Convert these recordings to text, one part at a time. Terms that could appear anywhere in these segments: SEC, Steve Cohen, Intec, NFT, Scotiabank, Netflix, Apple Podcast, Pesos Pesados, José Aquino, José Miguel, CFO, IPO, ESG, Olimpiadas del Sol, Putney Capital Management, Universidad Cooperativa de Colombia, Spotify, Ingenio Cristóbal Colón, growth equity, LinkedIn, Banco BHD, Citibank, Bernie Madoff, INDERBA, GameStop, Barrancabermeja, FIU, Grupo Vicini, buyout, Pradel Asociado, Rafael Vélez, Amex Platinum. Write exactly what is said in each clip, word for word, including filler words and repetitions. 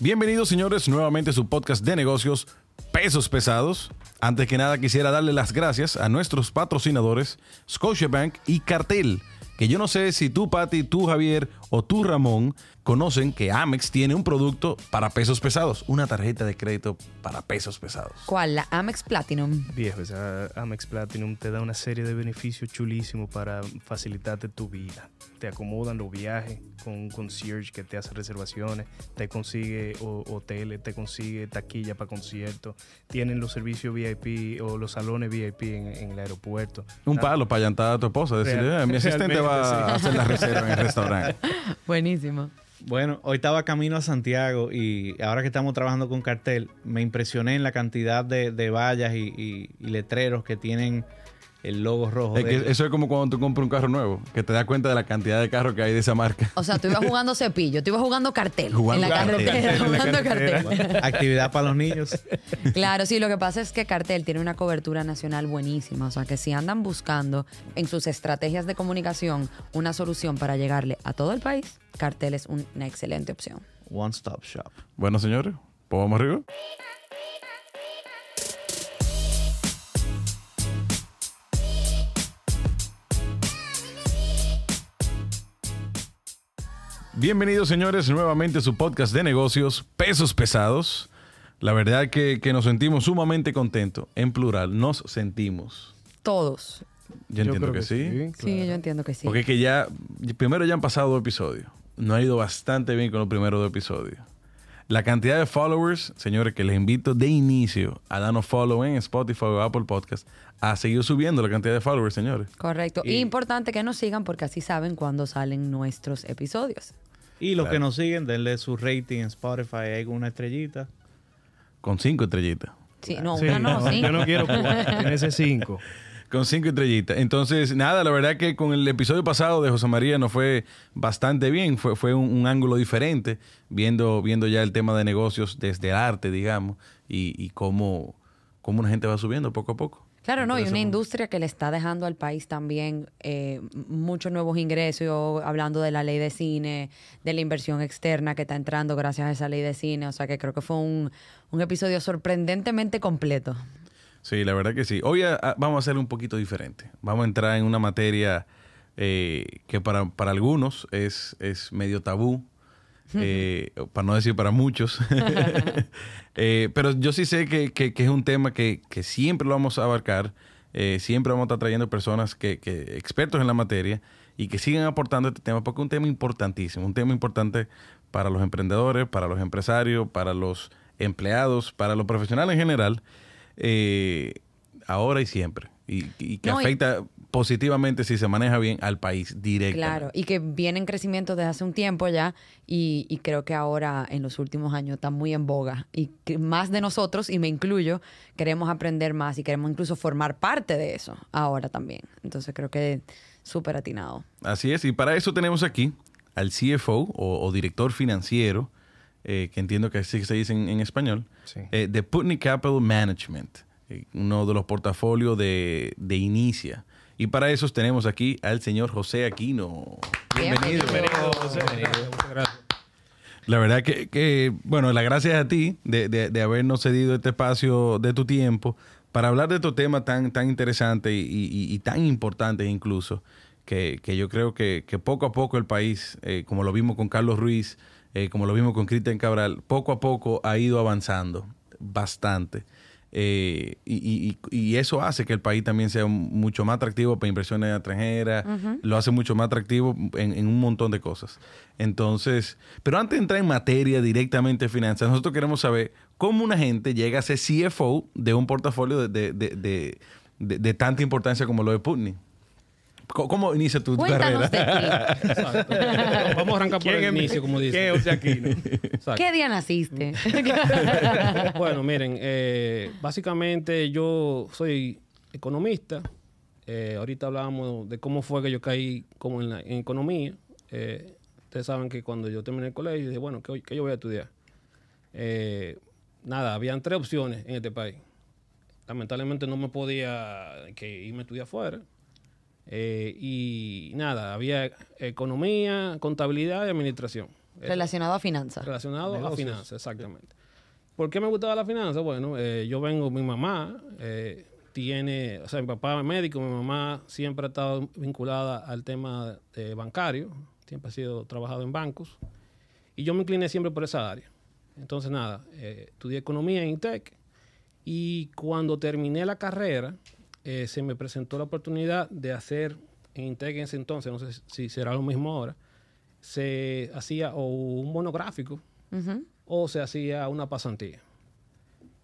Bienvenidos, señores, nuevamente a su podcast de negocios Pesos Pesados. Antes que nada quisiera darle las gracias a nuestros patrocinadores Scotiabank y Cartel, que yo no sé si tú, Pati, tú, Javier o tú, Ramón, conocen que Amex tiene un producto para pesos pesados, una tarjeta de crédito para pesos pesados. ¿Cuál? La Amex Platinum. Viejo, esa Amex Platinum te da una serie de beneficios chulísimos para facilitarte tu vida. Te acomodan los viajes con un concierge que te hace reservaciones, te consigue hoteles, te consigue taquilla para conciertos, tienen los servicios V I P o los salones V I P en, en el aeropuerto. Un palo para allantar a tu esposa, decirle, eh, mi asistente va a hacer la reserva en el restaurante. Buenísimo. Bueno, hoy estaba camino a Santiago y ahora que estamos trabajando con Cartel, me impresioné en la cantidad de, de vallas y, y, y letreros que tienen el logo rojo. Es que eso es como cuando tú compras un carro nuevo, que te das cuenta de la cantidad de carros que hay de esa marca. O sea, tú ibas jugando cepillo, tú ibas jugando cartel. Jugando en la carretera. carretera jugando carretera. cartel. Actividad para los niños. Claro, sí, lo que pasa es que Cartel tiene una cobertura nacional buenísima. O sea, que si andan buscando en sus estrategias de comunicación una solución para llegarle a todo el país, Cartel es una excelente opción. One Stop Shop. Bueno, señores, pues vamos arriba. Bienvenidos, señores, nuevamente a su podcast de negocios Pesos Pesados. La verdad que, que nos sentimos sumamente contentos. En plural, nos sentimos. Todos. Yo, yo entiendo que, que sí. Sí, claro. Sí, yo entiendo que sí. Porque que ya, primero ya han pasado dos episodios. Nos ha ido bastante bien con los primeros dos episodios. La cantidad de followers, señores, que les invito de inicio a darnos follow en Spotify o Apple Podcast, ha seguido subiendo la cantidad de followers, señores. Correcto. Y importante que nos sigan porque así saben cuándo salen nuestros episodios. Y los claro. que nos siguen, denle su rating en Spotify, hay una estrellita. Con cinco estrellitas. Sí, no, sí, una no, no cinco. Yo no quiero cuatro, tiene ese cinco. Con cinco estrellitas. Entonces, nada, la verdad que con el episodio pasado de José María nos fue bastante bien. Fue, fue un, un ángulo diferente, viendo, viendo ya el tema de negocios desde el arte, digamos, y, y cómo, cómo una gente va subiendo poco a poco. Claro, no, y una industria que le está dejando al país también eh, muchos nuevos ingresos. Yo, hablando de la ley de cine, de la inversión externa que está entrando gracias a esa ley de cine. O sea que creo que fue un, un episodio sorprendentemente completo. Sí, la verdad que sí. Hoy a, a, vamos a hacerlo un poquito diferente. Vamos a entrar en una materia eh, que para, para algunos es, es medio tabú. Eh, para no decir para muchos. eh, pero yo sí sé que, que, que es un tema que, que siempre lo vamos a abarcar. Eh, siempre vamos a estar trayendo personas que, que expertos en la materia y que sigan aportando este tema porque es un tema importantísimo, un tema importante para los emprendedores, para los empresarios, para los empleados, para los profesionales en general, eh, ahora y siempre. Y, y que no, afecta y positivamente, si se maneja bien, al país directamente. Claro, y que viene en crecimiento desde hace un tiempo ya y, y creo que ahora en los últimos años está muy en boga. Y que más de nosotros, y me incluyo, queremos aprender más y queremos incluso formar parte de eso ahora también. Entonces creo que súper atinado. Así es, y para eso tenemos aquí al C F O o, o director financiero, eh, que entiendo que así se dice en, en español, sí. eh, de Putney Capital Management. Uno de los portafolios de, de Inicia. Y para eso tenemos aquí al señor José Aquino. Bienvenido. Bienvenido, José. Bienvenido. Muchas gracias. La verdad que, que bueno, las gracias a ti de, de, de habernos cedido este espacio de tu tiempo para hablar de estos temas tan, tan interesantes y, y, y tan importantes incluso, que, que yo creo que, que poco a poco el país, eh, como lo vimos con Carlos Ruiz, eh, como lo vimos con Cristian Cabral, poco a poco ha ido avanzando bastante. Eh, y, y, y eso hace que el país también sea mucho más atractivo para inversiones extranjeras, uh-huh. lo hace mucho más atractivo en, en un montón de cosas. Entonces, pero antes de entrar en materia directamente de finanzas, nosotros queremos saber cómo una gente llega a ser C F O de un portafolio de, de, de, de, de, de tanta importancia como lo de Putney. ¿Cómo inicia tu Cuéntanos carrera? De ti. Exacto. Vamos a arrancar por el inicio, como dice. ¿Qué, Aquino? ¿Qué día naciste? Bueno, miren, eh, básicamente yo soy economista. Eh, ahorita hablábamos de cómo fue que yo caí como en, la, en economía. Eh, ustedes saben que cuando yo terminé el colegio, dije, bueno, ¿qué, qué yo voy a estudiar? Eh, nada, habían tres opciones en este país. Lamentablemente no me podía que irme a estudiar afuera. Eh, y nada, había economía, contabilidad y administración. Relacionado a finanzas. Relacionado a, a finanzas, exactamente. ¿Por qué me gustaba la finanza? Bueno, eh, yo vengo, mi mamá eh, tiene, o sea, mi papá es médico, mi mamá siempre ha estado vinculada al tema eh, bancario, siempre ha sido trabajado en bancos, y yo me incliné siempre por esa área. Entonces, nada, eh, estudié economía en Intec, y cuando terminé la carrera, eh, se me presentó la oportunidad de hacer en Intec en ese entonces, no sé si será lo mismo ahora, se hacía o un monográfico uh-huh. o se hacía una pasantía.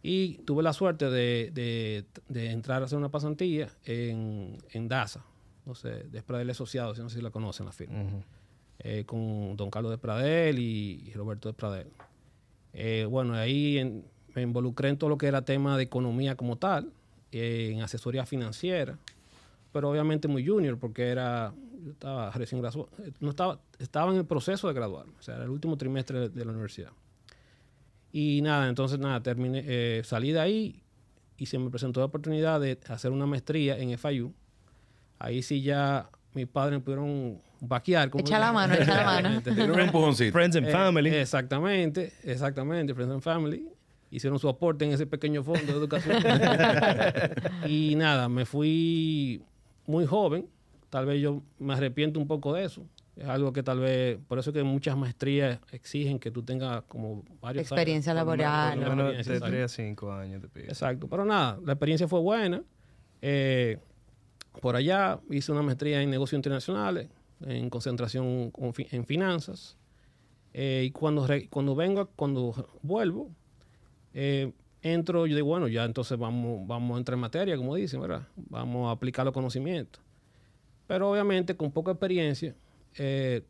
Y tuve la suerte de, de, de entrar a hacer una pasantía en, en DASA, no sé, de Pradel Asociado, si no sé si la conocen la firma, uh-huh. eh, con don Carlos de Pradel y, y Roberto de Pradel. Eh, bueno, ahí en, me involucré en todo lo que era tema de economía como tal, eh, en asesoría financiera, pero obviamente muy junior porque era... Yo estaba recién graduado, no estaba, estaba en el proceso de graduarme, o sea, era el último trimestre de, de la universidad. Y nada, entonces nada, terminé, eh, salí de ahí y se me presentó la oportunidad de hacer una maestría en F I U. Ahí sí ya mis padres me pudieron vaquear. Echa la mano, echa la mano. Dieron un empujoncito. Friends and Family. Eh, exactamente, exactamente, Friends and Family. Hicieron su aporte en ese pequeño fondo de educación. Y nada, me fui muy joven. Tal vez yo me arrepiento un poco de eso. Es algo que tal vez... Por eso que muchas maestrías exigen que tú tengas como varios... Experiencia años, laboral. Varios, bueno, de tres a cinco años te piden. Exacto. Pero nada, la experiencia fue buena. Eh, por allá hice una maestría en negocios internacionales, en concentración con fi- en finanzas. Eh, y cuando, re- cuando vengo, cuando vuelvo, eh, entro... Yo digo, bueno, ya entonces vamos, vamos a entrar en materia, como dicen, ¿verdad? Vamos a aplicar los conocimientos. Pero obviamente con poca experiencia, eh,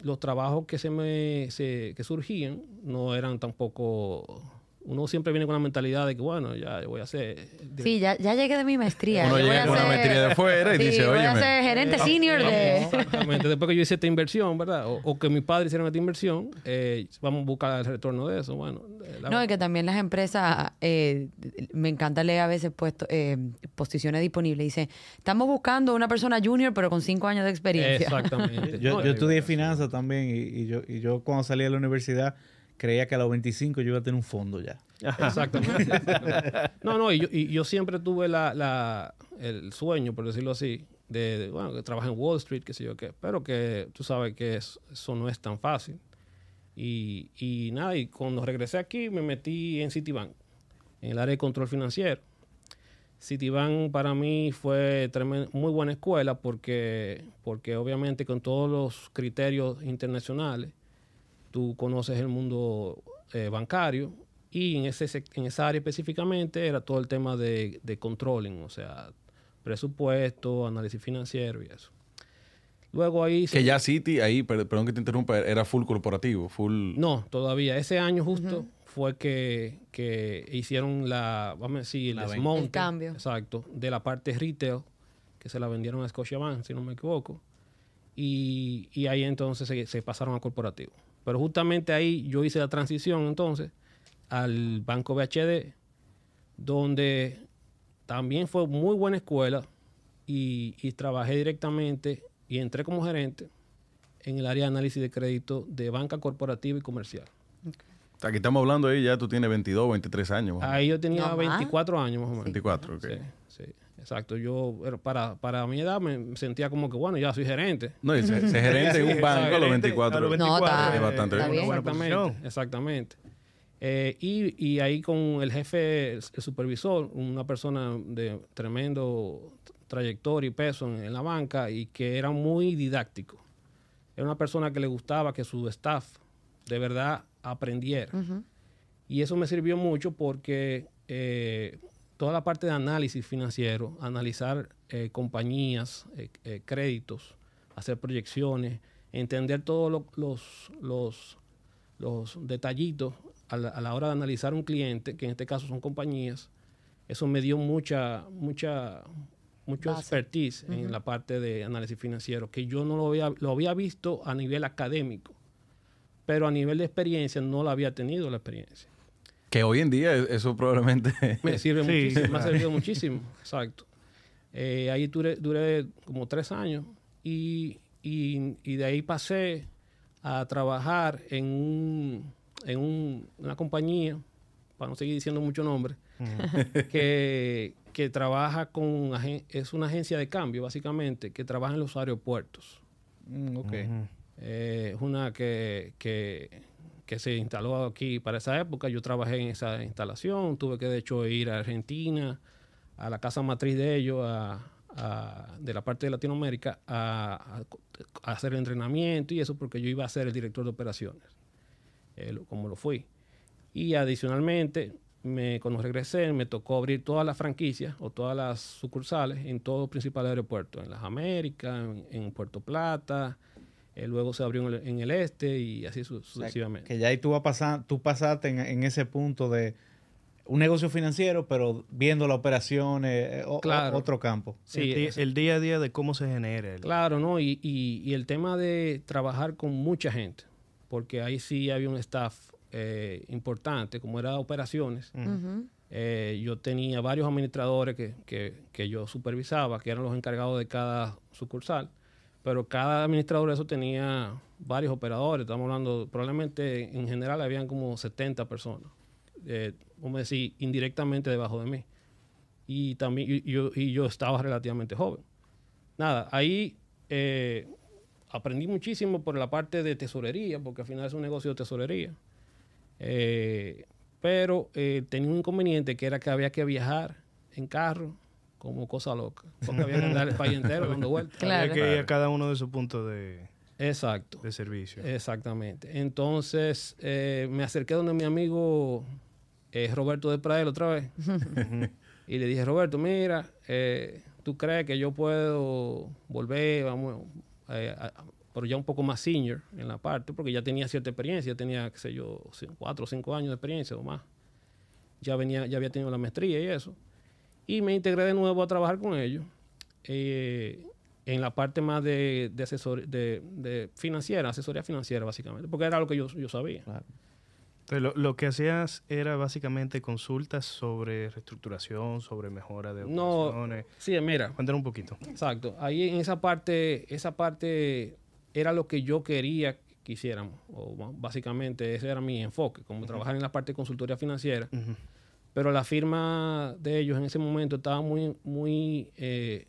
los trabajos que se me se, que surgían no eran tampoco... Uno siempre viene con la mentalidad de que, bueno, ya yo voy a ser... Sí, ya, ya llegué de mi maestría. Uno llega con la maestría de fuera y sí, dice, oye, voy a ser gerente eh, senior eh, de... Exactamente. Después que yo hice esta inversión, ¿verdad? O, o que mis padres hicieron esta inversión, eh, vamos a buscar el retorno de eso, bueno. La... No, y que también las empresas, eh, me encanta leer a veces puesto, eh, posiciones disponibles. Dicen, estamos buscando una persona junior, pero con cinco años de experiencia. Exactamente. yo, yo estudié finanzas también y, y, yo, y yo cuando salí de la universidad... Creía que a los veinticinco yo iba a tener un fondo ya. Exactamente. No, no, y yo, y yo siempre tuve la, la, el sueño, por decirlo así, de, de bueno, que trabaje en Wall Street, qué sé yo qué. Pero que tú sabes que es, eso no es tan fácil. Y, y nada, y cuando regresé aquí me metí en Citibank, en el área de control financiero. Citibank para mí fue tremendo, muy buena escuela porque, porque obviamente con todos los criterios internacionales, tú conoces el mundo eh, bancario y en, ese, en esa área específicamente era todo el tema de, de controlling, o sea, presupuesto, análisis financiero y eso. Luego ahí... Que se... ya Citi, ahí, perdón que te interrumpa, era full corporativo, full... No, todavía. Ese año justo uh-huh. fue que, que hicieron la, vamos a decir, la el desmonte. El cambio. Exacto. De la parte retail, que se la vendieron a Scotiabank, si no me equivoco. Y, y ahí entonces se, se pasaron a corporativo. Pero justamente ahí yo hice la transición entonces al Banco B H D, donde también fue muy buena escuela y, y trabajé directamente y entré como gerente en el área de análisis de crédito de banca corporativa y comercial. Okay. O sea, aquí estamos hablando ahí, ya tú tienes veintidós, veintitrés años. Ahí yo tenía no, veinticuatro más. Años más o menos. veinticuatro, ok. Sí, sí. Exacto, yo para, para mi edad me sentía como que, bueno, ya soy gerente. No, y ser gerente de un banco a los veinticuatro. A los veinticuatro no, está, es bastante está bien. Buena exactamente, exactamente. Eh, y, y ahí con el jefe, el supervisor, una persona de tremendo trayectoria y peso en, en la banca y que era muy didáctico. Era una persona que le gustaba que su staff de verdad aprendiera. Uh-huh. Y eso me sirvió mucho porque... Eh, toda la parte de análisis financiero, analizar eh, compañías, eh, eh, créditos, hacer proyecciones, entender todos lo, los, los, los detallitos a la, a la hora de analizar un cliente, que en este caso son compañías, eso me dio mucha, mucha, mucho base. Expertise uh-huh. en la parte de análisis financiero, que yo no lo había, lo había visto a nivel académico, pero a nivel de experiencia no la había tenido la experiencia. Que hoy en día eso probablemente... Me sirve sí, muchísimo, me ha servido muchísimo, exacto. Eh, ahí duré, duré como tres años y, y, y de ahí pasé a trabajar en, un, en un, una compañía, para no seguir diciendo mucho nombre, uh-huh. que, que trabaja con, es una agencia de cambio básicamente, que trabaja en los aeropuertos. Mm, ok. Uh-huh. Eh, es una que, que, que se instaló aquí para esa época. Yo trabajé en esa instalación, tuve que de hecho ir a Argentina, a la casa matriz de ellos, a... A, de la parte de Latinoamérica a, a, a hacer el entrenamiento y eso porque yo iba a ser el director de operaciones, eh, lo, como lo fui. Y adicionalmente, me, cuando regresé, me tocó abrir todas las franquicias o todas las sucursales en todos los principales aeropuertos, en las Américas, en, en Puerto Plata, eh, luego se abrió en el, en el este y así su, sucesivamente. O sea, que ya ahí tú, vas a pasar, tú pasaste en, en ese punto de... un negocio financiero, pero viendo la operación, eh, o, claro. otro campo. Sí, el, el día a día de cómo se genera. El... Claro, ¿no? Y, y, y el tema de trabajar con mucha gente, porque ahí sí había un staff eh, importante, como era operaciones. Uh-huh. eh, yo tenía varios administradores que, que, que yo supervisaba, que eran los encargados de cada sucursal, pero cada administrador de eso tenía varios operadores. Estamos hablando, probablemente en general habían como setenta personas. Eh, vamos a decir, indirectamente debajo de mí. Y también y, y yo, y yo estaba relativamente joven. Nada, ahí eh, aprendí muchísimo por la parte de tesorería, porque al final es un negocio de tesorería. Eh, pero eh, tenía un inconveniente que era que había que viajar en carro como cosa loca. Porque había que andar el país entero dando vueltas. Claro. Había que ir a cada uno de sus puntos de... Exacto. De servicio. Exactamente. Entonces, eh, me acerqué donde mi amigo eh, Roberto de Pradel otra vez. Y le dije, Roberto, mira, eh, ¿tú crees que yo puedo volver, vamos, eh, a, pero ya un poco más senior en la parte? Porque ya tenía cierta experiencia, ya tenía, qué sé yo, cuatro o cinco años de experiencia o más. Ya, venía, ya había tenido la maestría y eso. Y me integré de nuevo a trabajar con ellos. Eh... en la parte más de, de, asesor, de, de financiera, asesoría financiera básicamente, porque era lo que yo, yo sabía. Claro. Entonces, lo, lo que hacías era básicamente consultas sobre reestructuración, sobre mejora de operaciones. No, sí, mira. Cuéntanos un poquito. Exacto. Ahí en esa parte, esa parte era lo que yo quería que hiciéramos. O, bueno, básicamente ese era mi enfoque, como uh-huh. trabajar en la parte de consultoría financiera. Uh-huh. Pero la firma de ellos en ese momento estaba muy... muy eh,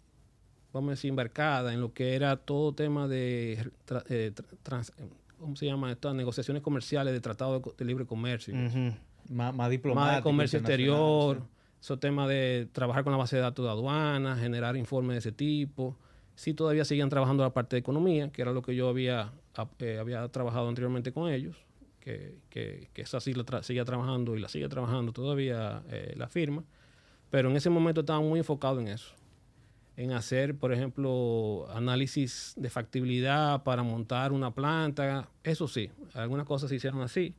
vamos a decir, embarcada en lo que era todo tema de, tra- eh, trans- ¿cómo se llama esto? Negociaciones comerciales de tratado de, co- de libre comercio. Uh-huh. Más, más diplomático. Más de comercio exterior, esos temas de trabajar con la base de datos de aduanas, generar informes de ese tipo. Sí todavía seguían trabajando la parte de economía, que era lo que yo había, eh, había trabajado anteriormente con ellos, que, que, que esa sí la tra- seguía trabajando y la sigue trabajando todavía eh, la firma, pero en ese momento estaba muy enfocado en eso. En hacer, por ejemplo, análisis de factibilidad para montar una planta. Eso sí, algunas cosas se hicieron así,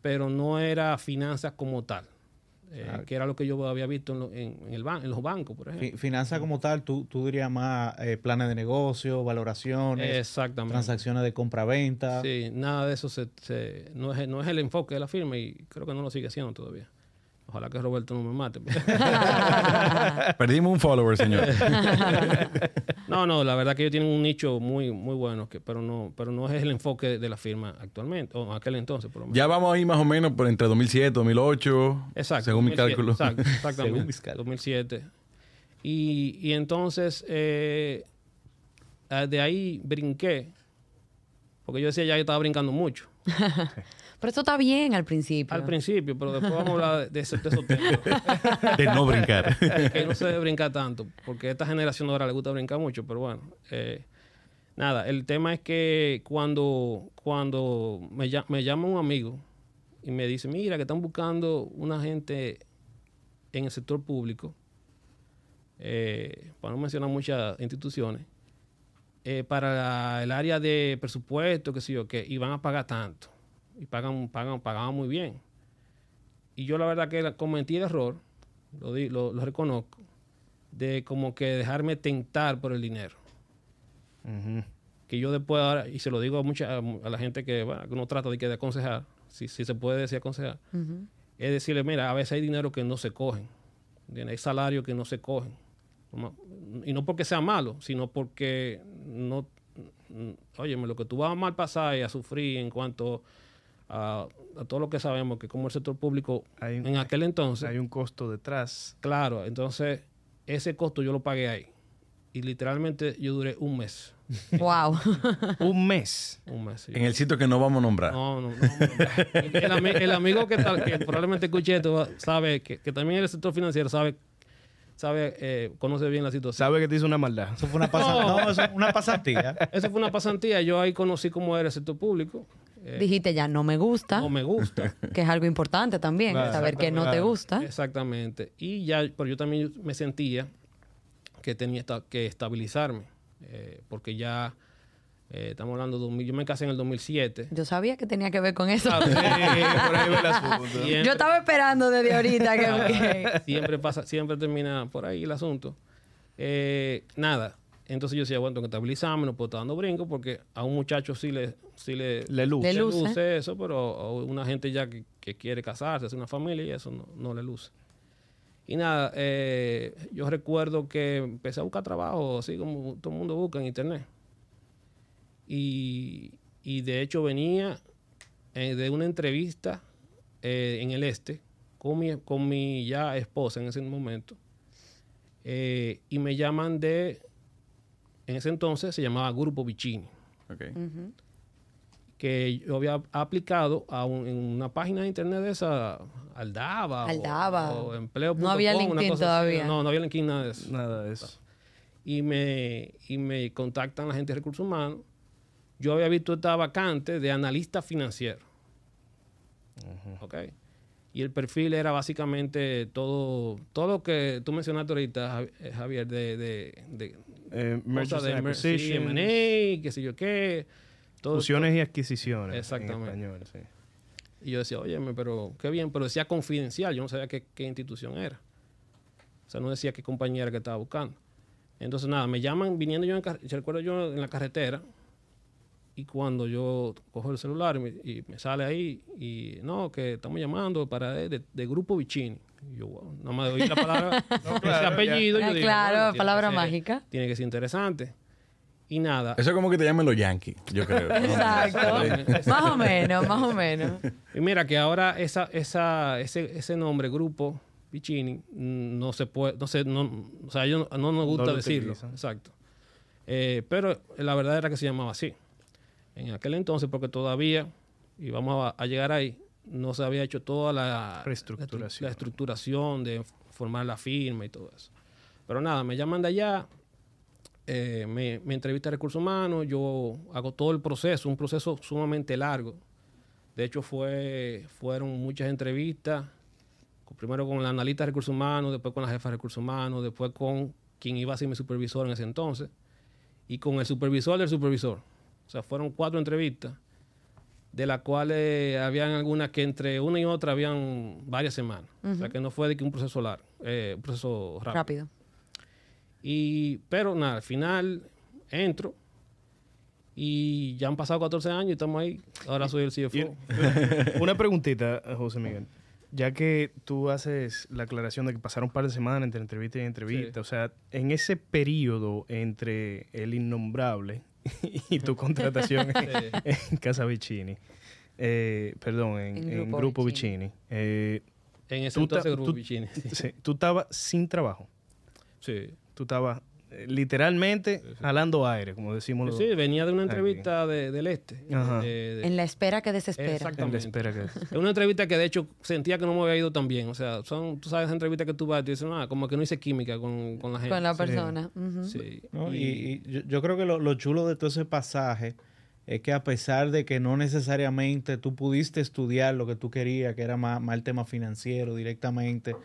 pero no era finanzas como tal, eh, claro. que era lo que yo había visto en, lo, en, en, el ban- en los bancos, por ejemplo. Finanzas como tal, tú, tú dirías más eh, planes de negocio, valoraciones, exactamente. Transacciones de compra-venta. Sí, nada de eso se, se, no, es, no es el enfoque de la firma y creo que no lo sigue haciendo todavía. Ojalá que Roberto no me mate. Perdimos un follower, señor. No, no, la verdad que ellos tienen un nicho muy, muy bueno, que, pero no pero no es el enfoque de la firma actualmente, o aquel entonces, por lo menos. Ya vamos ahí más o menos por entre dos mil siete, dos mil ocho, exacto, según mi cálculo. Exacto, exactamente. Según mis cálculos. dos mil siete. Y, y entonces, eh, de ahí brinqué, porque yo decía ya que estaba brincando mucho. Pero esto está bien al principio. Al principio, pero después vamos a hablar de, ese, de esos temas. De no brincar. Que no se debe brincar tanto, porque a esta generación ahora le gusta brincar mucho, pero bueno. Eh, nada, el tema es que cuando, cuando me, me llama un amigo y me dice, mira, que están buscando una gente en el sector público, eh, para no mencionar muchas instituciones, eh, para la, el área de presupuesto, qué sé yo, que, y van a pagar tanto. Y pagan, pagan, pagaban muy bien. Y yo la verdad que cometí el error, lo, di, lo, lo reconozco, de como que dejarme tentar por el dinero. Uh-huh. Que yo después ahora, y se lo digo a mucha, a la gente que, bueno, que uno trata de, que de aconsejar, si, si se puede decir aconsejar, uh-huh. es decirle, mira, a veces hay dinero que no se cogen, hay salarios que no se cogen. Y no porque sea malo, sino porque no, óyeme, lo que tú vas a mal pasar y a sufrir en cuanto a, a todo lo que sabemos, que como el sector público hay un, en aquel entonces... Hay un costo detrás. Claro, entonces ese costo yo lo pagué ahí. Y literalmente yo duré un mes. ¡Wow! ¿Un mes? Un mes. Sí. En el sitio que no vamos a nombrar. No, no, no. El, ami el amigo que, que probablemente escuché esto sabe, que, que también el sector financiero sabe... sabe eh, conoce bien la situación. Sabe que te hizo una maldad. Eso fue una, pasa no. No, eso, una pasantía. Eso fue una pasantía. Yo ahí conocí cómo era el sector público. Eh, Dijiste ya, no me gusta. No me gusta. Que es algo importante también, claro, saber que no te gusta. Exactamente. Y ya, pero yo también me sentía que tenía que estabilizarme. Eh, porque ya... Eh, estamos hablando de dos mil, yo me casé en el dos mil siete. Yo sabía que tenía que ver con eso. Claro, sí, por ahí va el asunto. Siempre, yo estaba esperando desde ahorita. Que, okay. Siempre pasa, siempre termina por ahí el asunto. Eh, nada. Entonces yo decía, bueno, tengo que estabilizarme, no puedo estar dando brinco, porque a un muchacho sí le, sí le, le luce, le luce. Le luce eso, pero a una gente ya que, que quiere casarse, hacer una familia, y eso no, no le luce. Y nada, eh, yo recuerdo que empecé a buscar trabajo, así como todo el mundo busca en internet. Y, y de hecho venía eh, de una entrevista eh, en el este con mi, con mi ya esposa en ese momento. Eh, y me llaman de, en ese entonces se llamaba Grupo Vicini. Okay. Uh-huh. Que yo había aplicado a un, en una página de internet de esa, Aldaba, Aldaba. O, o empleo punto com. No había LinkedIn todavía. No, no había LinkedIn, nada de eso. Nada de eso. Y me, y me contactan la gente de recursos humanos. Yo había visto esta vacante de analista financiero. Uh-huh. ¿Okay? Y el perfil era básicamente todo, todo lo que tú mencionaste ahorita, Javier, de... de, de eh, mergers and acquisitions, M and A, qué sé yo qué. Todo, fusiones todo. Y adquisiciones. Exactamente. En español, sí. Y yo decía, oye, pero qué bien, pero decía confidencial. Yo no sabía qué, qué institución era. O sea, no decía qué compañía era que estaba buscando. Entonces, nada, me llaman viniendo yo, en yo recuerdo yo en la carretera. Y cuando yo cojo el celular y me, y me sale ahí, y no, que estamos llamando para de, de, de Grupo Vicini. Y yo, wow, nada más de oír la palabra, no, claro, ese apellido. Yo digo, claro, bueno, palabra tiene mágica. Ser, tiene que ser interesante. Y nada. Eso es como que te llaman los Yankees, yo creo. Exacto. Más o menos, más o menos. Y mira que ahora esa, esa, ese, ese nombre, Grupo Vicini, no se puede, no sé, no, o sea, yo, no nos gusta no decirlo. Utilizan. Exacto. Eh, pero la verdad era que se llamaba así. En aquel entonces, porque todavía, y vamos a, a llegar ahí, no se había hecho toda la, reestructuración. la, la estructuración de formar la firma y todo eso. Pero nada, me llaman de allá, eh, me, me entrevista a Recursos Humanos, yo hago todo el proceso, un proceso sumamente largo. De hecho, fue, fueron muchas entrevistas, primero con la analista de Recursos Humanos, después con la jefa de Recursos Humanos, después con quien iba a ser mi supervisor en ese entonces, y con el supervisor del supervisor. O sea, fueron cuatro entrevistas, de las cuales eh, habían algunas que entre una y otra habían varias semanas. Uh-huh. O sea, que no fue de que un proceso largo, eh, un proceso rápido. rápido. Y, pero nada, al final entro y ya han pasado catorce años y estamos ahí. Ahora soy el C F O. Una preguntita, José Miguel. Ya que tú haces la aclaración de que pasaron un par de semanas entre entrevista y entrevista, sí. O sea, en ese periodo entre el innombrable... y tu contratación en, en Casa Vicini, eh, perdón, en, en Grupo, en Grupo Vicini. Vicini. Eh, en ese entonces Grupo tú, Vicini. Sí, tú estabas sin trabajo. Sí. Tú estabas eh, literalmente sí, sí. jalando aire, como decimos los... Sí, sí, venía de una entrevista de, del este. Ajá. De, de... En la espera que desespera. Exactamente. En la espera que desespera. Una entrevista que de hecho sentía que no me había ido tan bien. O sea, son, tú sabes, esa entrevista que tú vas y dices, ah, como que no hice química con, con la gente. Con la persona. Sí. Uh-huh. Sí. No, y, y yo, yo creo que lo, lo chulo de todo ese pasaje es que a pesar de que no necesariamente tú pudiste estudiar lo que tú querías, que era más, más el tema financiero directamente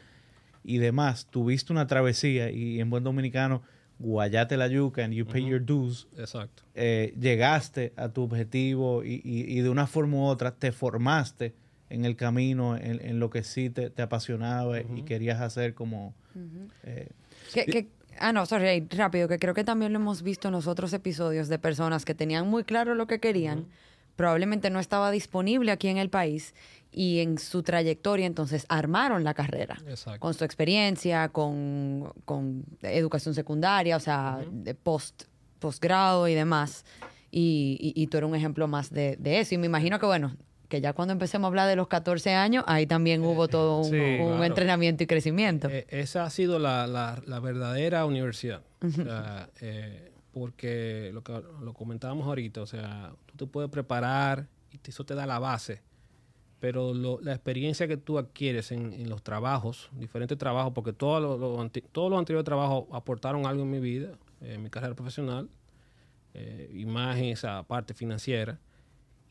y demás, tuviste una travesía y en buen dominicano... guayate la yuca and you pay uh-huh. your dues. Exacto. Eh, llegaste a tu objetivo y, y, y de una forma u otra te formaste en el camino, en, en lo que sí te, te apasionaba uh-huh. y querías hacer como... Uh-huh. eh, que, que, ah, no, sorry, rápido, que creo que también lo hemos visto en los otros episodios de personas que tenían muy claro lo que querían, uh-huh. probablemente no estaba disponible aquí en el país y en su trayectoria entonces armaron la carrera. Exacto. Con su experiencia, con, con educación secundaria, o sea, uh-huh. post, postgrado y demás. y, y, y tú eres un ejemplo más de, de eso. Y me imagino que, bueno, que ya cuando empecemos a hablar de los catorce años, ahí también hubo todo un, sí, un claro. entrenamiento y crecimiento. Eh, esa ha sido la, la, la verdadera universidad. O sea, eh, porque lo que lo comentábamos ahorita, o sea, tú te puedes preparar y eso te da la base, pero lo, la experiencia que tú adquieres en, en los trabajos, diferentes trabajos, porque todos los, los, todos los anteriores trabajos aportaron algo en mi vida, en mi carrera profesional, eh, y más en esa parte financiera,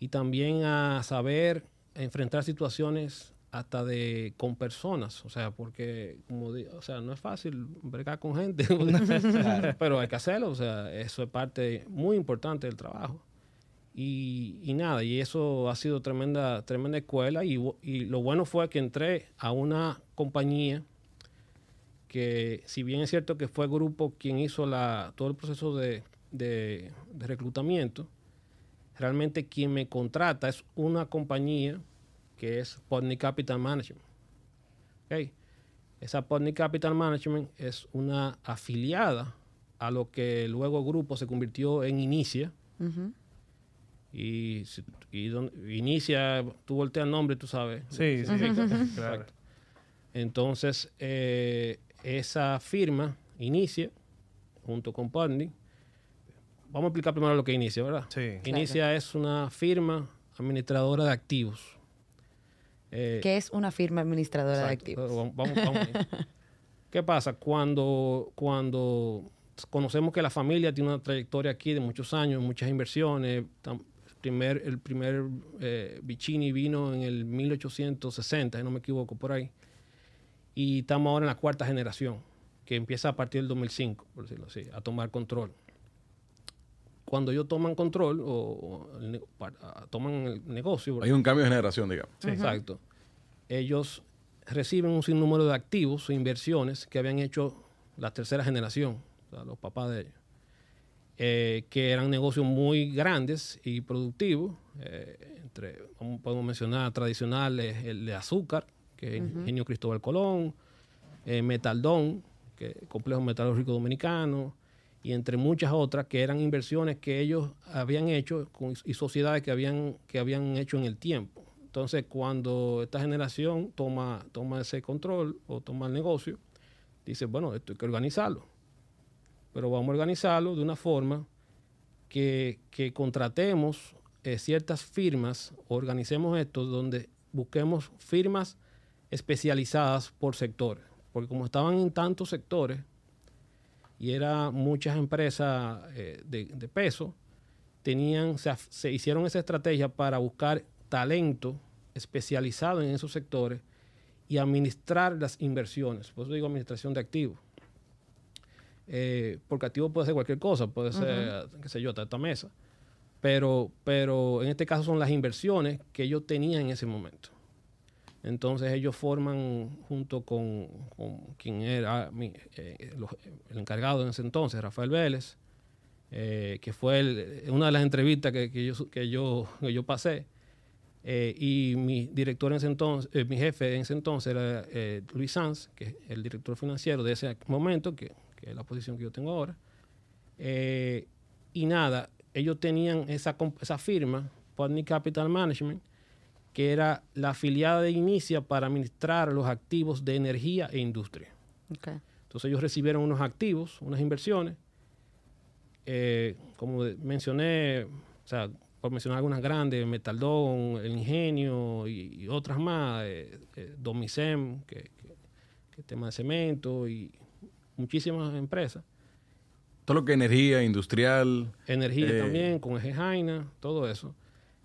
y también a saber a enfrentar situaciones hasta de con personas, o sea, porque como digo, o sea, no es fácil bregar con gente, pero hay que hacerlo, o sea, eso es parte muy importante del trabajo. Y, y nada, y eso ha sido tremenda, tremenda escuela. Y, y lo bueno fue que entré a una compañía que, si bien es cierto que fue el grupo quien hizo la, todo el proceso de, de, de reclutamiento, realmente quien me contrata es una compañía que es Putney Capital Management. Okay. Esa Putney Capital Management es una afiliada a lo que luego el grupo se convirtió en Inicia. Uh-huh. Y, y don, Inicia, tú volteas el nombre, tú sabes. Sí, sí. Claro. Entonces, eh, esa firma, Inicia, junto con Putney, vamos a explicar primero lo que es Inicia, ¿verdad? Sí. Inicia claro. es una firma administradora de activos. Eh, ¿Qué es una firma administradora exacto, de activos? Vamos, vamos, vamos. ¿Qué pasa? Cuando, cuando conocemos que la familia tiene una trayectoria aquí de muchos años, muchas inversiones, tam, Primer, el primer eh, Vicini vino en el mil ochocientos sesenta, si no me equivoco, por ahí. Y estamos ahora en la cuarta generación, que empieza a partir del dos mil cinco, por decirlo así, a tomar control. Cuando ellos toman control, o, o el, para, toman el negocio. Hay un cambio de generación, digamos. Sí. Exacto. Ellos reciben un sinnúmero de activos e inversiones que habían hecho la tercera generación, o sea, los papás de ellos. Eh, que eran negocios muy grandes y productivos, eh, entre, podemos mencionar tradicionales, el de azúcar, que es uh-huh. Ingenio Cristóbal Colón, eh, Metaldón, que es el complejo metalúrgico dominicano, y entre muchas otras que eran inversiones que ellos habían hecho con, y sociedades que habían, que habían hecho en el tiempo. Entonces, cuando esta generación toma, toma ese control o toma el negocio, dice, bueno, esto hay que organizarlo. Pero vamos a organizarlo de una forma que, que contratemos eh, ciertas firmas, organicemos esto, donde busquemos firmas especializadas por sectores. Porque como estaban en tantos sectores y eran muchas empresas eh, de, de peso, tenían, se, se hicieron esa estrategia para buscar talento especializado en esos sectores y administrar las inversiones. Por eso digo administración de activos. Eh, porque activo puede ser cualquier cosa, puede ser, uh-huh. qué sé yo, esta mesa. Pero, pero en este caso son las inversiones que ellos tenían en ese momento. Entonces ellos forman, junto con, con quien era mi, eh, los, el encargado en ese entonces, Rafael Vélez, eh, que fue el, una de las entrevistas que, que, yo, que, yo, que yo pasé, eh, y mi director en ese entonces, eh, mi jefe en ese entonces era eh, Luis Sanz, que es el director financiero de ese momento, que que es la posición que yo tengo ahora, eh, y nada, ellos tenían esa, esa firma, Putney Capital Management, que era la afiliada de Inicia para administrar los activos de energía e industria. Okay. Entonces ellos recibieron unos activos, unas inversiones, eh, como mencioné, o sea, por mencionar algunas grandes, Metaldón, El Ingenio y, y otras más, eh, eh, Domicem, que es tema de cemento y muchísimas empresas. Todo lo que energía, industrial. Energía eh, también, con E G E Haina, todo eso.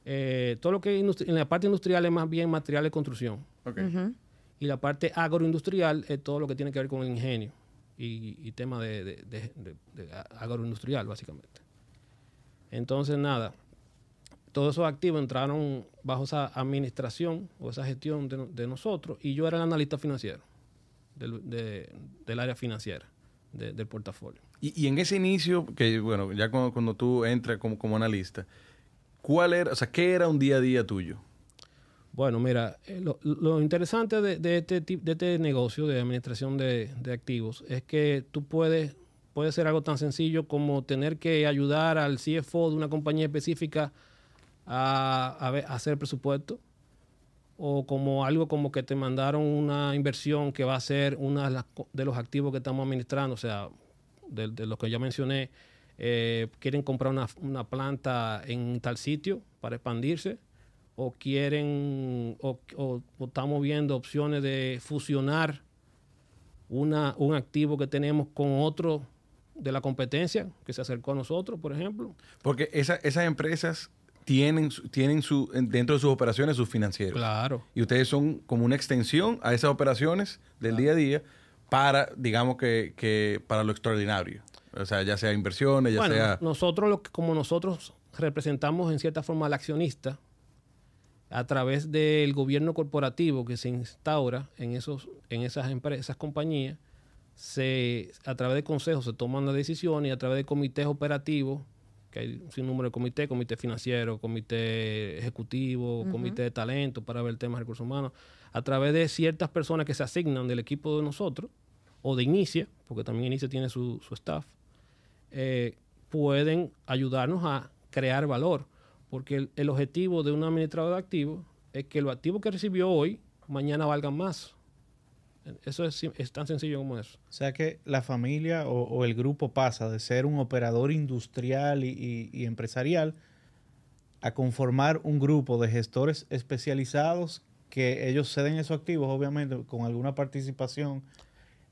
Eh, todo lo que en la parte industrial es más bien material de construcción. Okay. Uh-huh. Y la parte agroindustrial es todo lo que tiene que ver con el ingenio y, y tema de, de, de, de, de agroindustrial, básicamente. Entonces, nada, todos esos activos entraron bajo esa administración o esa gestión de, de nosotros, y yo era el analista financiero. Del, de, del área financiera, de, del portafolio. Y, y en ese inicio, que bueno, ya cuando, cuando tú entras como, como analista, ¿cuál era, o sea, qué era un día a día tuyo? Bueno, mira, eh, lo, lo interesante de, de, este, de este negocio de administración de, de activos es que tú puedes Puede ser algo tan sencillo como tener que ayudar al C F O de una compañía específica a, a, ver, a hacer presupuesto, o como algo como que te mandaron una inversión que va a ser uno de los activos que estamos administrando, o sea, de, de los que ya mencioné, eh, quieren comprar una, una planta en tal sitio para expandirse, o quieren, o, o, o estamos viendo opciones de fusionar una, un activo que tenemos con otro de la competencia que se acercó a nosotros, por ejemplo. Porque esa, esas empresas tienen, tienen su, dentro de sus operaciones sus financieros. Claro. Y ustedes son como una extensión a esas operaciones del claro. día a día para, digamos que, que para lo extraordinario. O sea, ya sea inversiones, ya bueno, sea... Nosotros, lo que, como nosotros representamos en cierta forma al accionista, a través del gobierno corporativo que se instaura en, esos, en esas empresas, esas compañías, se, a través de consejos se toman las decisiones y a través de comités operativos, que hay un sinnúmero de comités, comité financiero, comité ejecutivo, uh-huh. comité de talento para ver temas de recursos humanos, a través de ciertas personas que se asignan del equipo de nosotros, o de Inicia, porque también Inicia tiene su, su staff, eh, pueden ayudarnos a crear valor. Porque el, el objetivo de un administrador de activos es que los activos que recibió hoy, mañana valgan más. Eso es, es tan sencillo como eso. O sea que la familia o, o el grupo pasa de ser un operador industrial y, y, y empresarial a conformar un grupo de gestores especializados que ellos ceden esos activos, obviamente, con alguna participación,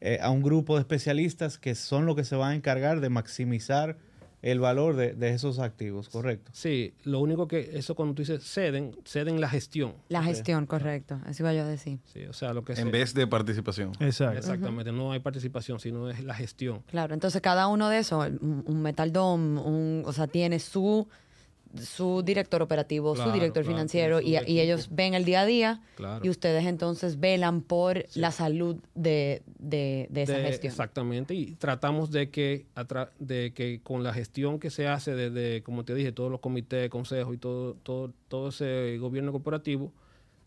eh, a un grupo de especialistas que son los que se van a encargar de maximizar el valor de, de esos activos, ¿correcto? Sí, lo único que eso cuando tú dices ceden, ceden la gestión. La gestión, sí. correcto, así iba yo a decir. Sí, o sea, lo que en sea. Vez de participación. Exacto. Exactamente, uh-huh. no hay participación, sino es la gestión. Claro, entonces cada uno de esos, un, un Metaldón, un, o sea, tiene su, su director operativo, claro, su director claro, financiero, y, y ellos ven el día a día, claro. y ustedes entonces velan por sí. la salud de, de, de esa de, gestión. Exactamente, y tratamos de que, de que con la gestión que se hace desde, como te dije, todos los comités, consejos y todo, todo, todo ese gobierno corporativo,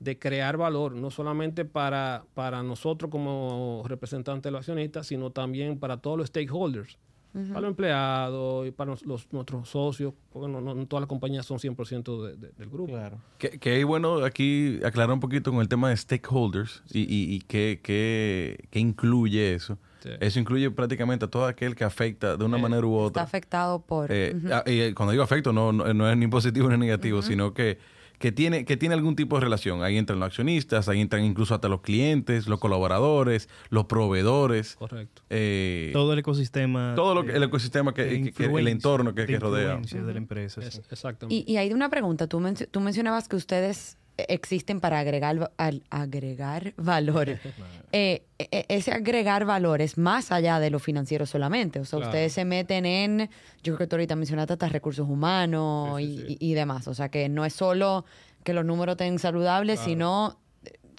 de crear valor, no solamente para, para nosotros como representantes de los accionistas, sino también para todos los stakeholders. Uh-huh. Para los empleados y para los, los, nuestros socios, porque no, no, no todas las compañías son cien por ciento de, de, del grupo. Claro. Que, que bueno, aquí aclarar un poquito con el tema de stakeholders sí. y, y, y qué que, que incluye eso. Sí. Eso incluye prácticamente a todo aquel que afecta de una sí. manera u otra. Está afectado por... Eh, uh-huh. a, y cuando digo afecto, no, no, no es ni positivo ni negativo, uh-huh. sino que, que, tiene, que tiene algún tipo de relación. Ahí entran los accionistas, ahí entran incluso hasta los clientes, los colaboradores, los proveedores. Correcto. Eh, todo el ecosistema. Todo lo que, el ecosistema, que, que, que el entorno que, que rodea. De la empresa. Es, sí. Exactamente. Y, y hay una pregunta. Tú, men- tú mencionabas que ustedes existen para agregar, al, agregar valor. Claro. Eh, ese agregar valor es más allá de lo financiero solamente. O sea, claro. ustedes se meten en, yo creo que tú ahorita mencionaste hasta recursos humanos sí, sí, y, sí. y demás. O sea, que no es solo que los números estén saludables, claro. sino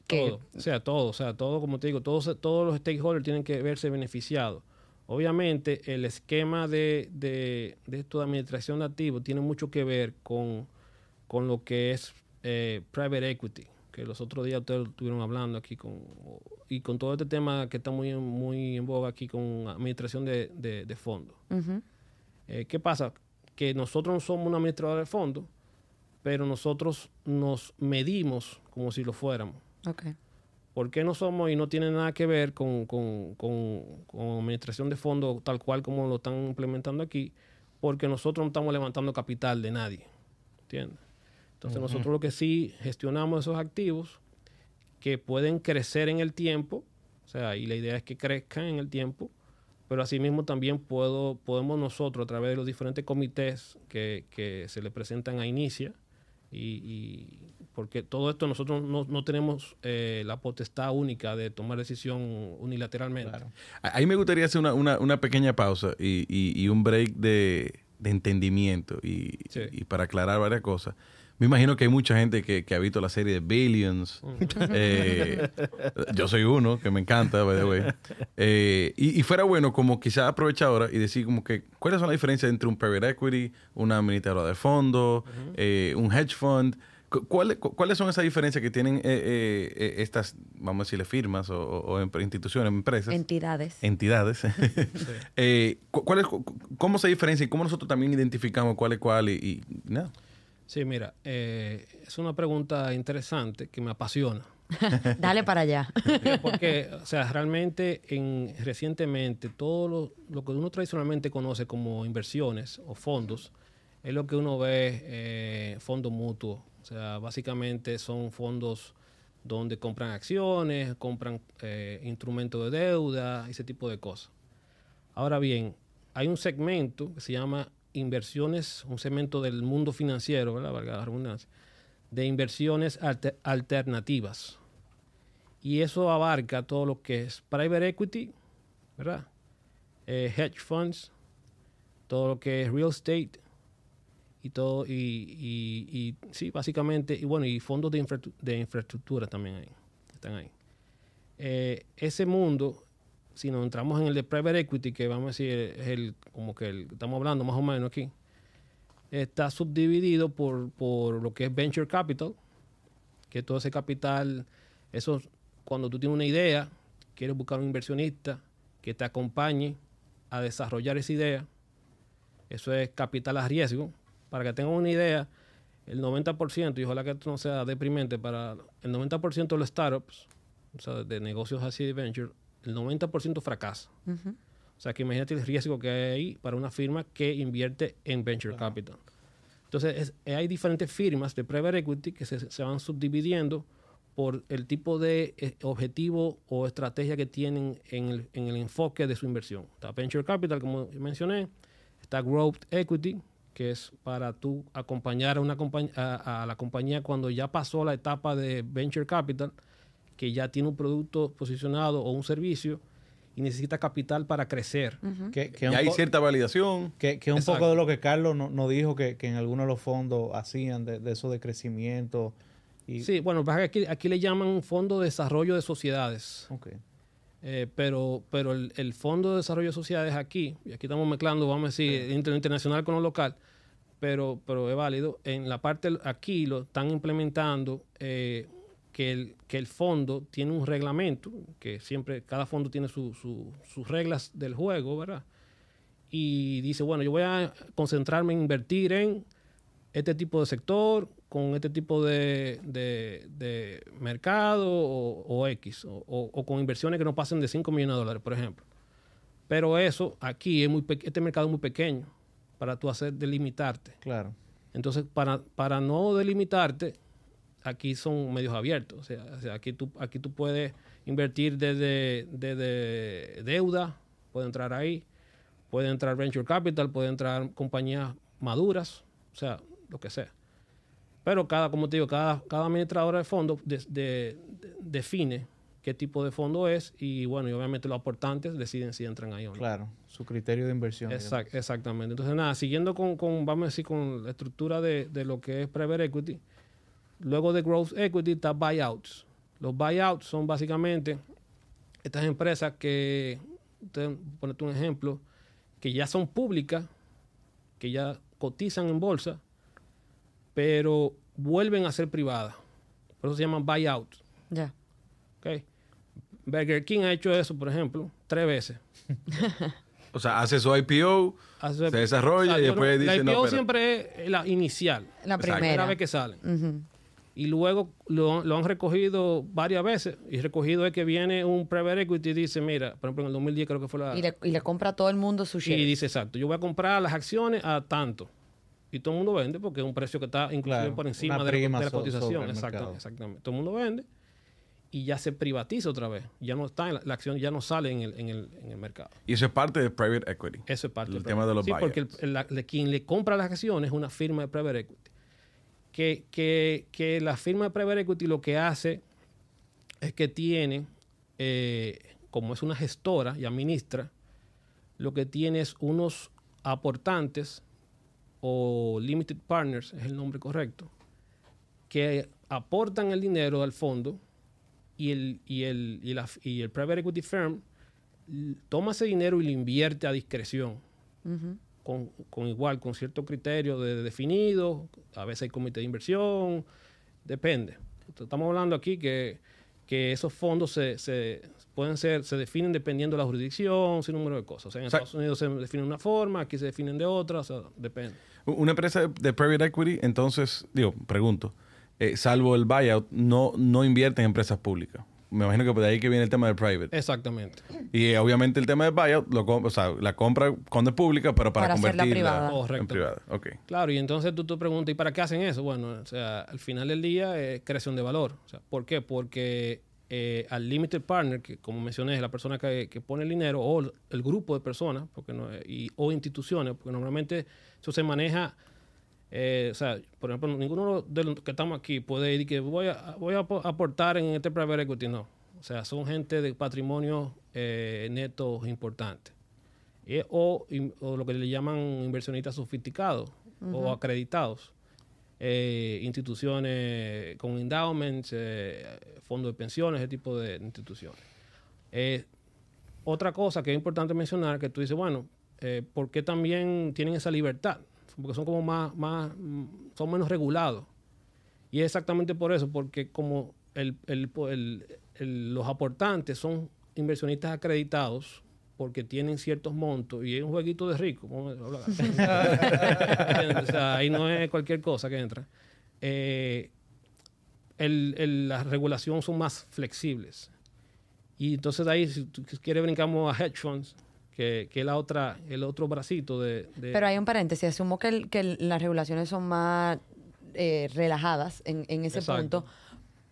que... Todo. O sea, todo. O sea, todo, como te digo, todos, todos los stakeholders tienen que verse beneficiados. Obviamente, el esquema de, de, de esto de administración de activos tiene mucho que ver con, con lo que es Eh, private equity, que los otros días ustedes estuvieron hablando aquí con, y con todo este tema que está muy, muy en boga aquí con administración de, de, de fondos. Uh-huh. Eh, ¿Qué pasa? Que nosotros no somos una administradora de fondos, pero nosotros nos medimos como si lo fuéramos. Okay. ¿Por qué no somos? Y no tiene nada que ver con, con, con, con administración de fondos tal cual como lo están implementando aquí, porque nosotros no estamos levantando capital de nadie. ¿Entiendes? Entonces, uh-huh. nosotros lo que sí gestionamos esos activos que pueden crecer en el tiempo, o sea, y la idea es que crezcan en el tiempo, pero asimismo también puedo, podemos nosotros, a través de los diferentes comités que, que se le presentan a Inicia, y, y porque todo esto nosotros no, no tenemos eh, la potestad única de tomar decisión unilateralmente. Claro. Ahí me gustaría hacer una, una, una pequeña pausa y, y, y un break de, de entendimiento y, sí. y para aclarar varias cosas. Me imagino que hay mucha gente que, que ha visto la serie de Billions. Eh, yo soy uno, que me encanta, by the way. Eh, y, y fuera bueno como quizás aprovechar ahora y decir como que cuáles son las diferencias entre un private equity, una administradora de fondos, uh-huh. eh, un hedge fund. ¿Cuál, cu- ¿Cuáles son esas diferencias que tienen eh, eh, estas, vamos a decirle, firmas o, o, o instituciones, empresas? Entidades. Entidades. Sí. eh, cu- cuál es, cu- ¿Cómo se diferencia y cómo nosotros también identificamos cuál es cuál y, y nada? Sí, mira, eh, es una pregunta interesante que me apasiona. Dale para allá. Porque, o sea, realmente en, recientemente todo lo, lo que uno tradicionalmente conoce como inversiones o fondos es lo que uno ve eh, fondo mutuo. O sea, básicamente son fondos donde compran acciones, compran eh, instrumentos de deuda, ese tipo de cosas. Ahora bien, hay un segmento que se llama inversiones, un segmento del mundo financiero, ¿verdad? Valga la redundancia, de inversiones alter- alternativas. Y eso abarca todo lo que es private equity, ¿verdad? Eh, hedge funds, todo lo que es real estate y todo, y, y, y sí, básicamente, y bueno, y fondos de, infra- de infraestructura también ahí, están ahí. Eh, ese mundo, si nos entramos en el de private equity, que vamos a decir, es el, como que el, estamos hablando más o menos aquí, está subdividido por, por lo que es venture capital, que todo ese capital, eso cuando tú tienes una idea, quieres buscar un inversionista que te acompañe a desarrollar esa idea, eso es capital a riesgo. Para que tengan una idea, el noventa por ciento, y ojalá que esto no sea deprimente, para el noventa por ciento de los startups, o sea, de negocios así de venture, el noventa por ciento fracasa. Uh-huh. O sea, que imagínate el riesgo que hay ahí para una firma que invierte en venture claro. capital. Entonces, es, hay diferentes firmas de private equity que se, se van subdividiendo por el tipo de eh, objetivo o estrategia que tienen en el, en el enfoque de su inversión. Está venture capital, como mencioné. Está growth equity, que es para tú acompañar a, una compañ- a, a la compañía cuando ya pasó la etapa de venture capital, que ya tiene un producto posicionado o un servicio y necesita capital para crecer. Uh-huh. Que, que y hay po- cierta validación. Que es un Exacto. poco de lo que Carlos nos no dijo que, que en algunos de los fondos hacían, de, de eso de crecimiento. Y... Sí, bueno, aquí, aquí le llaman un fondo de desarrollo de sociedades. Okay. Eh, pero pero el, el fondo de desarrollo de sociedades aquí, y aquí estamos mezclando, vamos a decir, uh-huh. inter, internacional con lo local, pero, pero es válido. En la parte aquí lo están implementando... Eh, Que el, que el fondo tiene un reglamento, que siempre cada fondo tiene su, su, sus reglas del juego, ¿verdad? Y dice, bueno, yo voy a concentrarme en invertir en este tipo de sector, con este tipo de, de, de mercado o, o X, o, o, o con inversiones que no pasen de cinco millones de dólares, por ejemplo. Pero eso, aquí, es muy pe- este mercado es muy pequeño para tú hacer delimitarte. Claro. Entonces, para, para no delimitarte... Aquí son medios abiertos, o sea, o sea aquí, tú, aquí tú puedes invertir desde, desde deuda, puede entrar ahí, puede entrar venture capital, puede entrar compañías maduras, o sea, lo que sea. Pero cada, como te digo, cada, cada administradora de fondos de, de, de, define qué tipo de fondo es y, bueno, y obviamente los aportantes deciden si entran ahí o no. Claro, su criterio de inversión. Exact, exactamente. Entonces, nada, siguiendo con, con, vamos a decir, con la estructura de, de lo que es private equity. Luego de growth equity está buyouts. Los buyouts son básicamente estas empresas que, te, ponete un ejemplo, que ya son públicas, que ya cotizan en bolsa, pero vuelven a ser privadas. Por eso se llaman buyouts. Ya. Yeah. Okay. Burger King ha hecho eso, por ejemplo, tres veces. O sea, hace su I P O, hace, se desarrolla o sea, y después no, dice... La I P O no, pero... siempre es la inicial. La primera. La primera vez que salen. Uh-huh. Y luego lo, lo han recogido varias veces. Y recogido es que viene un private equity y dice, mira, por ejemplo, en el dos mil diez creo que fue la... Y le, y le compra a todo el mundo su share. Y dice, exacto, yo voy a comprar las acciones a tanto. Y todo el mundo vende porque es un precio que está inclusive claro, por encima de la, de la cotización. Exactamente, exactamente. Todo el mundo vende y ya se privatiza otra vez. Ya no está en la, la acción ya no sale en el, en, el, en el mercado. Y eso es parte de private equity. Eso es parte del tema de los buyouts. Sí, porque el, el, la, le, quien le compra las acciones es una firma de private equity. Que, que, que la firma de private equity lo que hace es que tiene, eh, como es una gestora y administra, lo que tiene es unos aportantes o limited partners, es el nombre correcto, que aportan el dinero al fondo y el, y el, y la, y el private equity firm toma ese dinero y lo invierte a discreción. Uh-huh. Con, con igual, con cierto criterio de, de definido, a veces hay comité de inversión, Depende. Estamos hablando aquí que, que esos fondos se, se pueden ser, se definen dependiendo de la jurisdicción, sin número de cosas. O sea, en o sea, Estados Unidos se definen de una forma, aquí se definen de otra, o sea, depende. Una empresa de private equity, entonces, digo, pregunto, eh, salvo el buyout, no, no invierte en empresas públicas. Me imagino que de ahí que viene el tema de private. Exactamente. Y eh, obviamente el tema de buyout, lo o sea, la compra cuando es pública, pero para, para convertirla privada. Correcto. En privada. Okay. Claro, y entonces tú te preguntas, ¿y para qué hacen eso? Bueno, o sea, al final del día es eh, creación de valor. O sea, ¿por qué? Porque eh, al limited partner, que como mencioné, es la persona que, que pone el dinero, o el grupo de personas, porque no, y, o instituciones, porque normalmente eso se maneja... Eh, o sea, por ejemplo, ninguno de los que estamos aquí puede decir que voy a, voy a aportar en este private equity, no. O sea, son gente de patrimonio eh, netos importantes. Eh, o, o lo que le llaman inversionistas sofisticados uh-huh. o acreditados. Eh, instituciones con endowments, eh, fondos de pensiones, ese tipo de instituciones. Eh, otra cosa que es importante mencionar, que tú dices, bueno, eh, ¿por qué también tienen esa libertad? Porque son como más, más, son menos regulados. Y es exactamente por eso, porque como el, el, el, el, los aportantes son inversionistas acreditados, porque tienen ciertos montos, y es un jueguito de rico. O sea, ahí no es cualquier cosa que entra. Eh, el, el, las regulaciones son más flexibles. Y entonces ahí, si tú quieres, brincamos a hedge funds, que es la otra, el otro bracito de, de... Pero hay un paréntesis, asumo que, el, que el, las regulaciones son más eh, relajadas en, en ese Exacto. punto,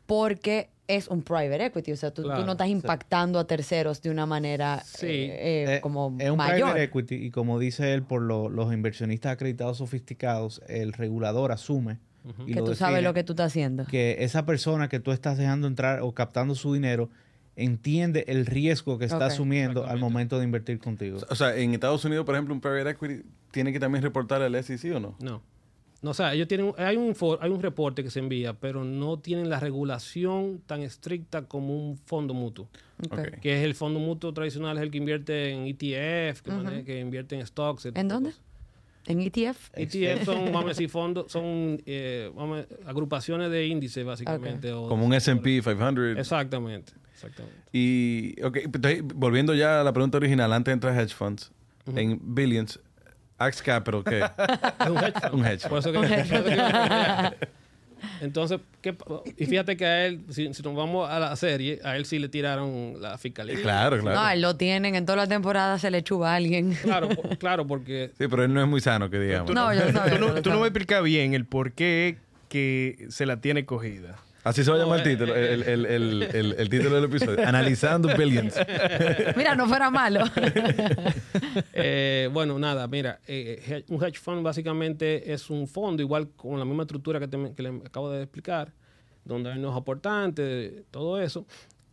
porque es un private equity, o sea, tú, claro. tú no estás impactando o sea, a terceros de una manera sí. eh, eh, como eh, es un mayor. Private equity, y como dice él, por lo, los inversionistas acreditados sofisticados, el regulador asume uh-huh. y que tú sabes lo que tú estás haciendo. Que esa persona que tú estás dejando entrar o captando su dinero entiende el riesgo que está okay. asumiendo al momento de invertir contigo. O sea, en Estados Unidos, por ejemplo, un private equity tiene que también reportar al S E C, ¿o no? No. No, o sea, ellos tienen, hay un hay un reporte que se envía, pero no tienen la regulación tan estricta como un fondo mutuo. Okay. Que es el fondo mutuo tradicional, es el que invierte en E T F, que, uh-huh. maneja, que invierte en stocks. ¿En dónde? Cosas. ¿En E T F? E T F son, vamos a decir, fondos, son eh, vamos a decir, agrupaciones de índices, básicamente. Okay. O como un ese and pe quinientos. Exactamente. Exactamente. Y, ok, entonces, volviendo ya a la pregunta original, antes de entrar a hedge funds, uh-huh. en Billions, Axe Capital, ¿qué? Es un hedge fund. Un hedge fund. Por eso que, por eso que entonces, ¿qué? Y fíjate que a él, si, si nos vamos a la serie, a él sí le tiraron la fiscalía. Claro, claro. No, él lo tienen, en toda la temporada se le chuba a alguien. Claro, por, claro, porque... Sí, pero él no es muy sano, que digamos. No, yo no. Tú no, tú no me explicas bien el por qué que se la tiene cogida. Así se va a llamar el título, el, el, el, el, el título del episodio. Analizando Billions. Mira, no fuera malo. eh, bueno, nada, mira. Eh, un hedge fund básicamente es un fondo, igual con la misma estructura que, te, que les acabo de explicar, donde hay unos aportantes, todo eso.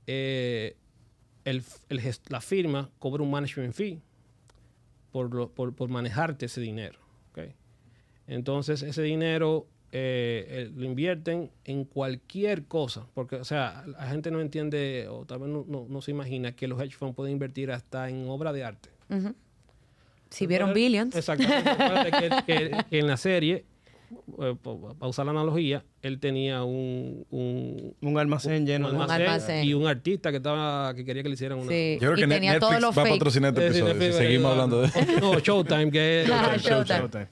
Eh, el, el, la firma cobra un management fee por, lo, por, por manejarte ese dinero. ¿Okay? Entonces, ese dinero... Eh, eh, lo invierten en cualquier cosa, porque, o sea, la gente no entiende, o tal vez no, no, no se imagina que los hedge funds pueden invertir hasta en obra de arte. Uh-huh. Si vieron Billions. Exactamente. que, que, que en la serie, eh, para usar la analogía, él tenía un... Un, un almacén un, lleno de... Un almacén, almacén. Y un artista que estaba que quería que le hicieran una... Sí. Yo creo y que tenía Netflix todos los va a patrocinar este episodio. Netflix, si seguimos eh, hablando de... No, Showtime, que es... Claro, Showtime. Showtime. Showtime.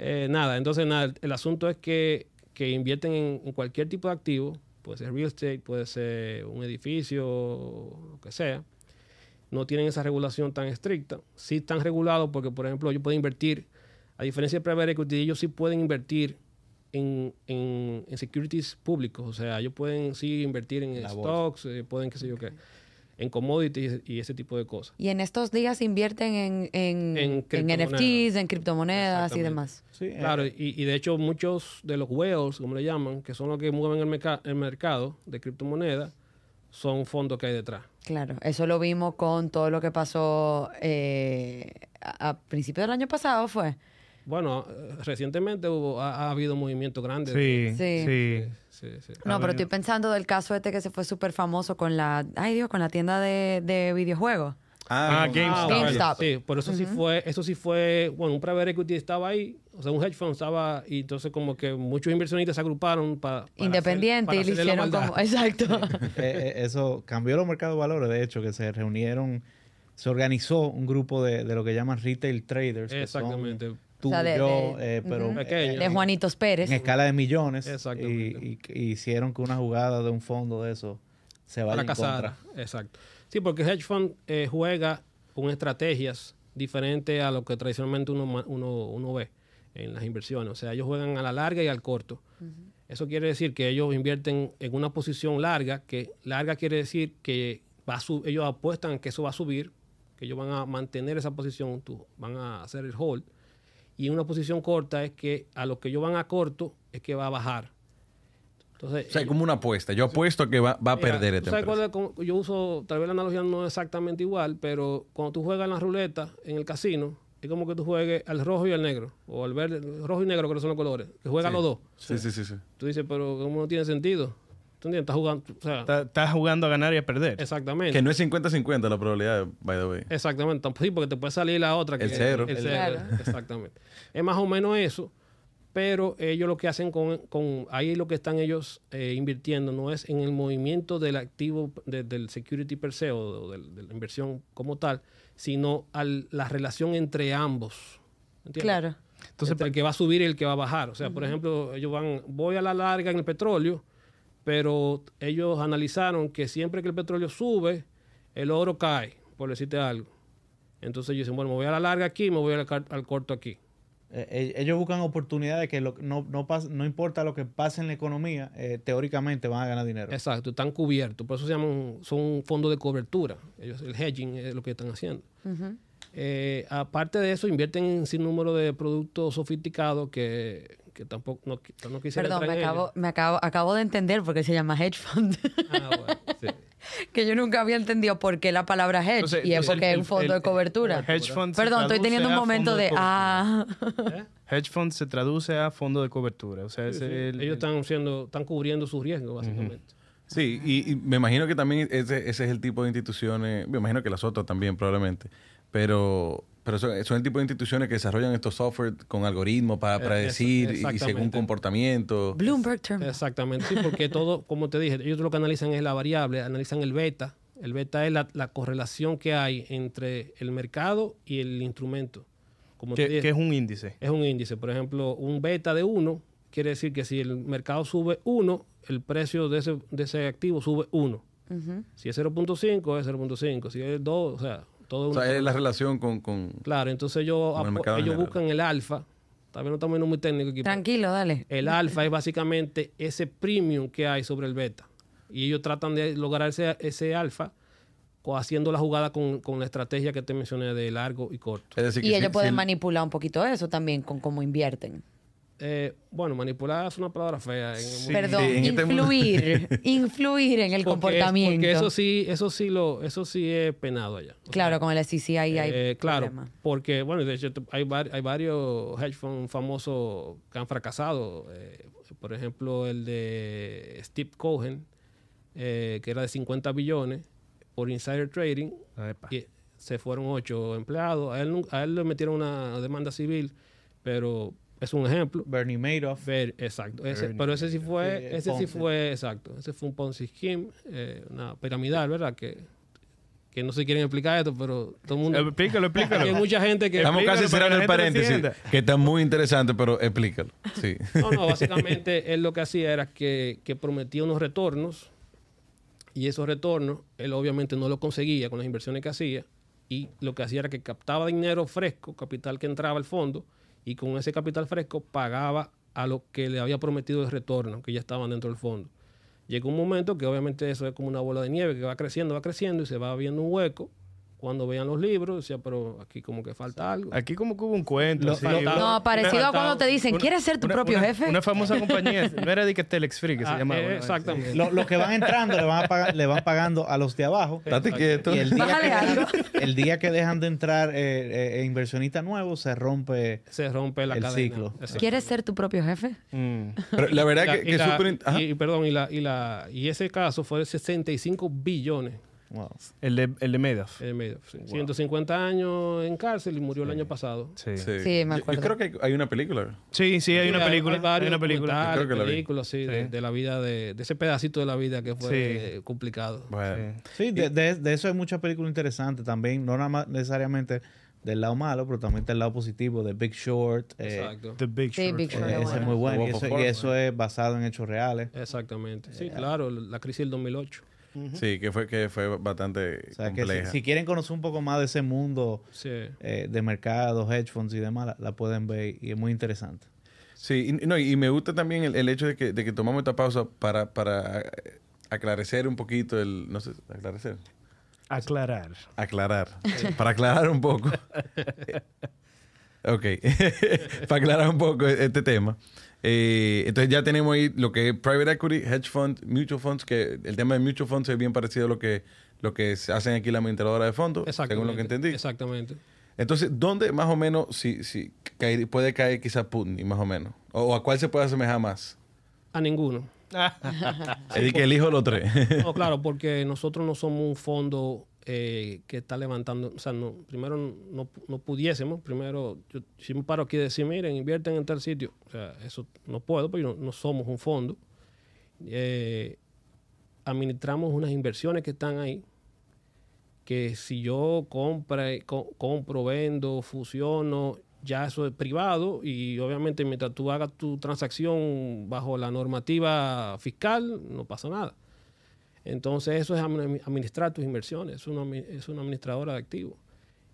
Eh, nada, entonces nada, el, el asunto es que, que invierten en, en cualquier tipo de activo, puede ser real estate, puede ser un edificio, lo que sea. No tienen esa regulación tan estricta. Sí están regulados porque, por ejemplo, ellos pueden invertir, a diferencia de private equity, ellos sí pueden invertir en, en, en securities públicos. O sea, ellos pueden sí invertir en La stocks, eh, pueden qué sé yo qué. En commodities y ese tipo de cosas. Y en estos días invierten en, en, en, en N F Ts, en criptomonedas y demás. Sí, claro, eh. y, y de hecho muchos de los whales, como le llaman, que son los que mueven el, merc- el mercado de criptomonedas, son fondos que hay detrás. Claro, eso lo vimos con todo lo que pasó eh, a, a principios del año pasado, ¿fue? Bueno, recientemente hubo, ha, ha habido movimientos grandes. Sí, sí. sí. Sí, sí. No, pero estoy pensando del caso este que se fue súper famoso con la, ay Dios, con la tienda de, de videojuegos. Ah, ah GameStop. GameStop. Sí, por eso uh-huh. sí fue, eso sí fue, bueno, un private equity estaba ahí, o sea, un hedge fund estaba, y entonces como que muchos inversionistas se agruparon para... para Independiente hacer, para y le hicieron como... Exacto. eh, eso cambió los mercados de valores, de hecho, que se reunieron, se organizó un grupo de, de lo que llaman retail traders. Exactamente. Tú, o sea, de, yo, de, eh, pero, uh-huh. eh, de Juanitos Pérez. En escala de millones. Exactamente. Y, y, y hicieron que una jugada de un fondo de eso se vaya en contra. Exacto. Sí, porque el hedge fund eh, juega con estrategias diferentes a lo que tradicionalmente uno, uno, uno ve en las inversiones. O sea, ellos juegan a la larga y al corto. Uh-huh. Eso quiere decir que ellos invierten en una posición larga, que larga quiere decir que va a sub, ellos apuestan que eso va a subir, que ellos van a mantener esa posición, tú, van a hacer el hold. Y una posición corta es que a lo que ellos van a corto es que va a bajar. Entonces, o sea, es como una apuesta. Yo apuesto que va, va a perder esta empresa. Yo uso, tal vez la analogía no es exactamente igual, pero cuando tú juegas en la ruleta, en el casino, es como que tú juegues al rojo y al negro, o al verde, rojo y negro, que son los colores, que juegan sí. los dos. Sí, sí, sí, sí. Tú dices, pero ¿cómo no tiene sentido? ¿Tú entiendes? Estás jugando, o sea, está, está jugando a ganar y a perder. Exactamente. Que no es cincuenta cincuenta la probabilidad, by the way. Exactamente. Sí, porque te puede salir la otra. Que el cero. El, el cero. Claro. Exactamente. Es más o menos eso. Pero ellos lo que hacen con, con ahí lo que están ellos eh, invirtiendo no es en el movimiento del activo, de, del security per se o de, de la inversión como tal, sino a la relación entre ambos. ¿Entiendes? Claro. Entonces, entre el que va a subir y el que va a bajar. O sea, uh-huh. por ejemplo, ellos van, voy a la larga en el petróleo, pero ellos analizaron que siempre que el petróleo sube, el oro cae, por decirte algo. Entonces ellos dicen, bueno, me voy a la larga aquí, me voy al, al corto aquí. Eh, ellos buscan oportunidades que lo, no, no, pas, no importa lo que pase en la economía, eh, teóricamente van a ganar dinero. Exacto, están cubiertos. Por eso se llaman, son fondos de cobertura. Ellos, el hedging es lo que están haciendo. Uh-huh. eh, aparte de eso, invierten en sinnúmero de productos sofisticados que, que tampoco no, no quisiera Perdón, me, acabo, me acabo, acabo de entender por qué se llama hedge fund. Ah, bueno, sí. Que yo nunca había entendido por qué la palabra hedge, entonces, y es porque es un fondo el, el, de cobertura. Hedge fund Perdón, estoy teniendo un momento de... de ah. ¿Eh? Hedge fund se traduce a fondo de cobertura. O sea, sí, es sí. El, ellos están, siendo, están cubriendo sus riesgos, básicamente. Uh-huh. Sí, y, y me imagino que también ese, ese es el tipo de instituciones, me imagino que las otras también probablemente, pero... Pero son, son el tipo de instituciones que desarrollan estos software con algoritmos para predecir y, y según comportamiento. Bloomberg Terminal. Exactamente, sí, porque todo, como te dije, ellos lo que analizan es la variable, analizan el beta. El beta es la, la correlación que hay entre el mercado y el instrumento. Como te dije, que es un índice. Es un índice. Por ejemplo, un beta de uno quiere decir que si el mercado sube uno, el precio de ese, de ese activo sube uno. Uh-huh. Si es cero punto cinco, es cero punto cinco. Si es dos, o sea... Todo o sea, es la relación con... con claro, entonces ellos, con el ellos buscan el alfa. También no estamos viendo muy técnico aquí. Tranquilo, dale. El alfa es básicamente ese premium que hay sobre el beta. Y ellos tratan de lograr ese, ese alfa haciendo la jugada con, con la estrategia que te mencioné de largo y corto. Es decir que y ellos si, pueden si el... manipular un poquito eso también con cómo invierten. Eh, bueno, manipular es una palabra fea. En sí, Perdón, sí, en influir, este influir en el porque comportamiento. Es, porque eso sí, eso sí lo, eso sí es penado allá. O claro, sea, con el S E C ahí eh, hay claro, problema. Porque bueno, de hecho hay, hay varios hedge funds famosos que han fracasado. Eh, por ejemplo, el de Steve Cohen, eh, que era de cincuenta billones por insider trading, y se fueron ocho empleados. A él, a él le metieron una demanda civil, pero es un ejemplo. Bernie Madoff. Ber, exacto. Bernie ese, pero ese sí fue, ese Ponzi. sí fue, exacto. Ese fue un Ponzi scheme, eh, una piramidal, ¿verdad? Que, que no se quieren explicar esto, pero todo el mundo... Explícalo, explícalo. Hay mucha gente que... Estamos casi cerrando el paréntesis, que está muy interesante, pero explícalo. Sí. No, no, básicamente él lo que hacía era que, que prometía unos retornos y esos retornos él obviamente no los conseguía con las inversiones que hacía y lo que hacía era que captaba dinero fresco, capital que entraba al fondo, y con ese capital fresco pagaba a lo que le había prometido el retorno, que ya estaban dentro del fondo. Llegó un momento que obviamente eso es como una bola de nieve que va creciendo, va creciendo y se va abriendo un hueco. Cuando vean los libros, decía, pero aquí como que falta algo. Aquí como que hubo un cuento. Lo, sí, lo, no, parecido una, a cuando te dicen, una, ¿quieres ser tu una, propio una, jefe? Una famosa compañía, no era de que Telex Free, que ah, se llamaba. Eh, exactamente. Los lo que van entrando le van, a pagar, le van pagando a los de abajo. Date quieto. Y el día, que dejan, el día que dejan de entrar eh, eh, inversionistas nuevos, se rompe Se rompe la el cadena. Ciclo. ¿Quieres ser tu propio jefe? Mm. Pero la verdad y la, que, y que la, super... Y, perdón, y, la, y, la, y ese caso fue de sesenta y cinco billones. Wow. El de, el de Madoff. El de Madoff, sí. Wow. ciento cincuenta años en cárcel y murió sí. el año pasado. Sí, sí. sí me acuerdo. Yo, yo creo que hay una película. Sí, sí, hay sí, una película. Hay, hay, hay una película. Creo que la película, sí, sí. De, de la vida, de, de ese pedacito de la vida que fue sí. eh, complicado. Bueno. Sí, sí de, de, de eso hay muchas películas interesantes también, no nada más necesariamente del lado malo, pero también del lado positivo, de Big Short. Eh, Exacto. The Big Short. The Big Short. Eh, Short. Ese es muy bueno. Y eso, y eso es basado en hechos reales. Exactamente. Sí, eh, claro, la crisis del dos mil ocho. Uh-huh. Sí, que fue, que fue bastante o sea, compleja. Que si, si quieren conocer un poco más de ese mundo sí. eh, de mercados, hedge funds y demás, la, la pueden ver y es muy interesante. Sí, y, no, y me gusta también el, el hecho de que, de que tomamos esta pausa para, para aclarecer un poquito el... No sé, aclarecer. Aclarar. Aclarar. Sí. Para aclarar un poco. Ok. Para aclarar un poco este tema. Eh, entonces ya tenemos ahí lo que es private equity, hedge funds, mutual funds, que el tema de mutual funds es bien parecido a lo que, lo que hacen aquí la administradora de fondos, según lo que entendí. Exactamente. Entonces, ¿dónde más o menos si, si cae, puede caer quizás Putney, más o menos? O, ¿O a cuál se puede asemejar más? A ninguno. Es decir, que elijo los tres. No, claro, porque nosotros no somos un fondo eh, que está levantando, o sea, no, primero no, no pudiésemos, primero, yo, si me paro aquí y decir, miren, invierten en tal sitio, o sea, eso no puedo, porque no, no somos un fondo. Eh, administramos unas inversiones que están ahí, que si yo compre, co compro, vendo, fusiono, ya eso es privado y obviamente mientras tú hagas tu transacción bajo la normativa fiscal, no pasa nada. Entonces eso es administrar tus inversiones, es una, es una administradora de activos.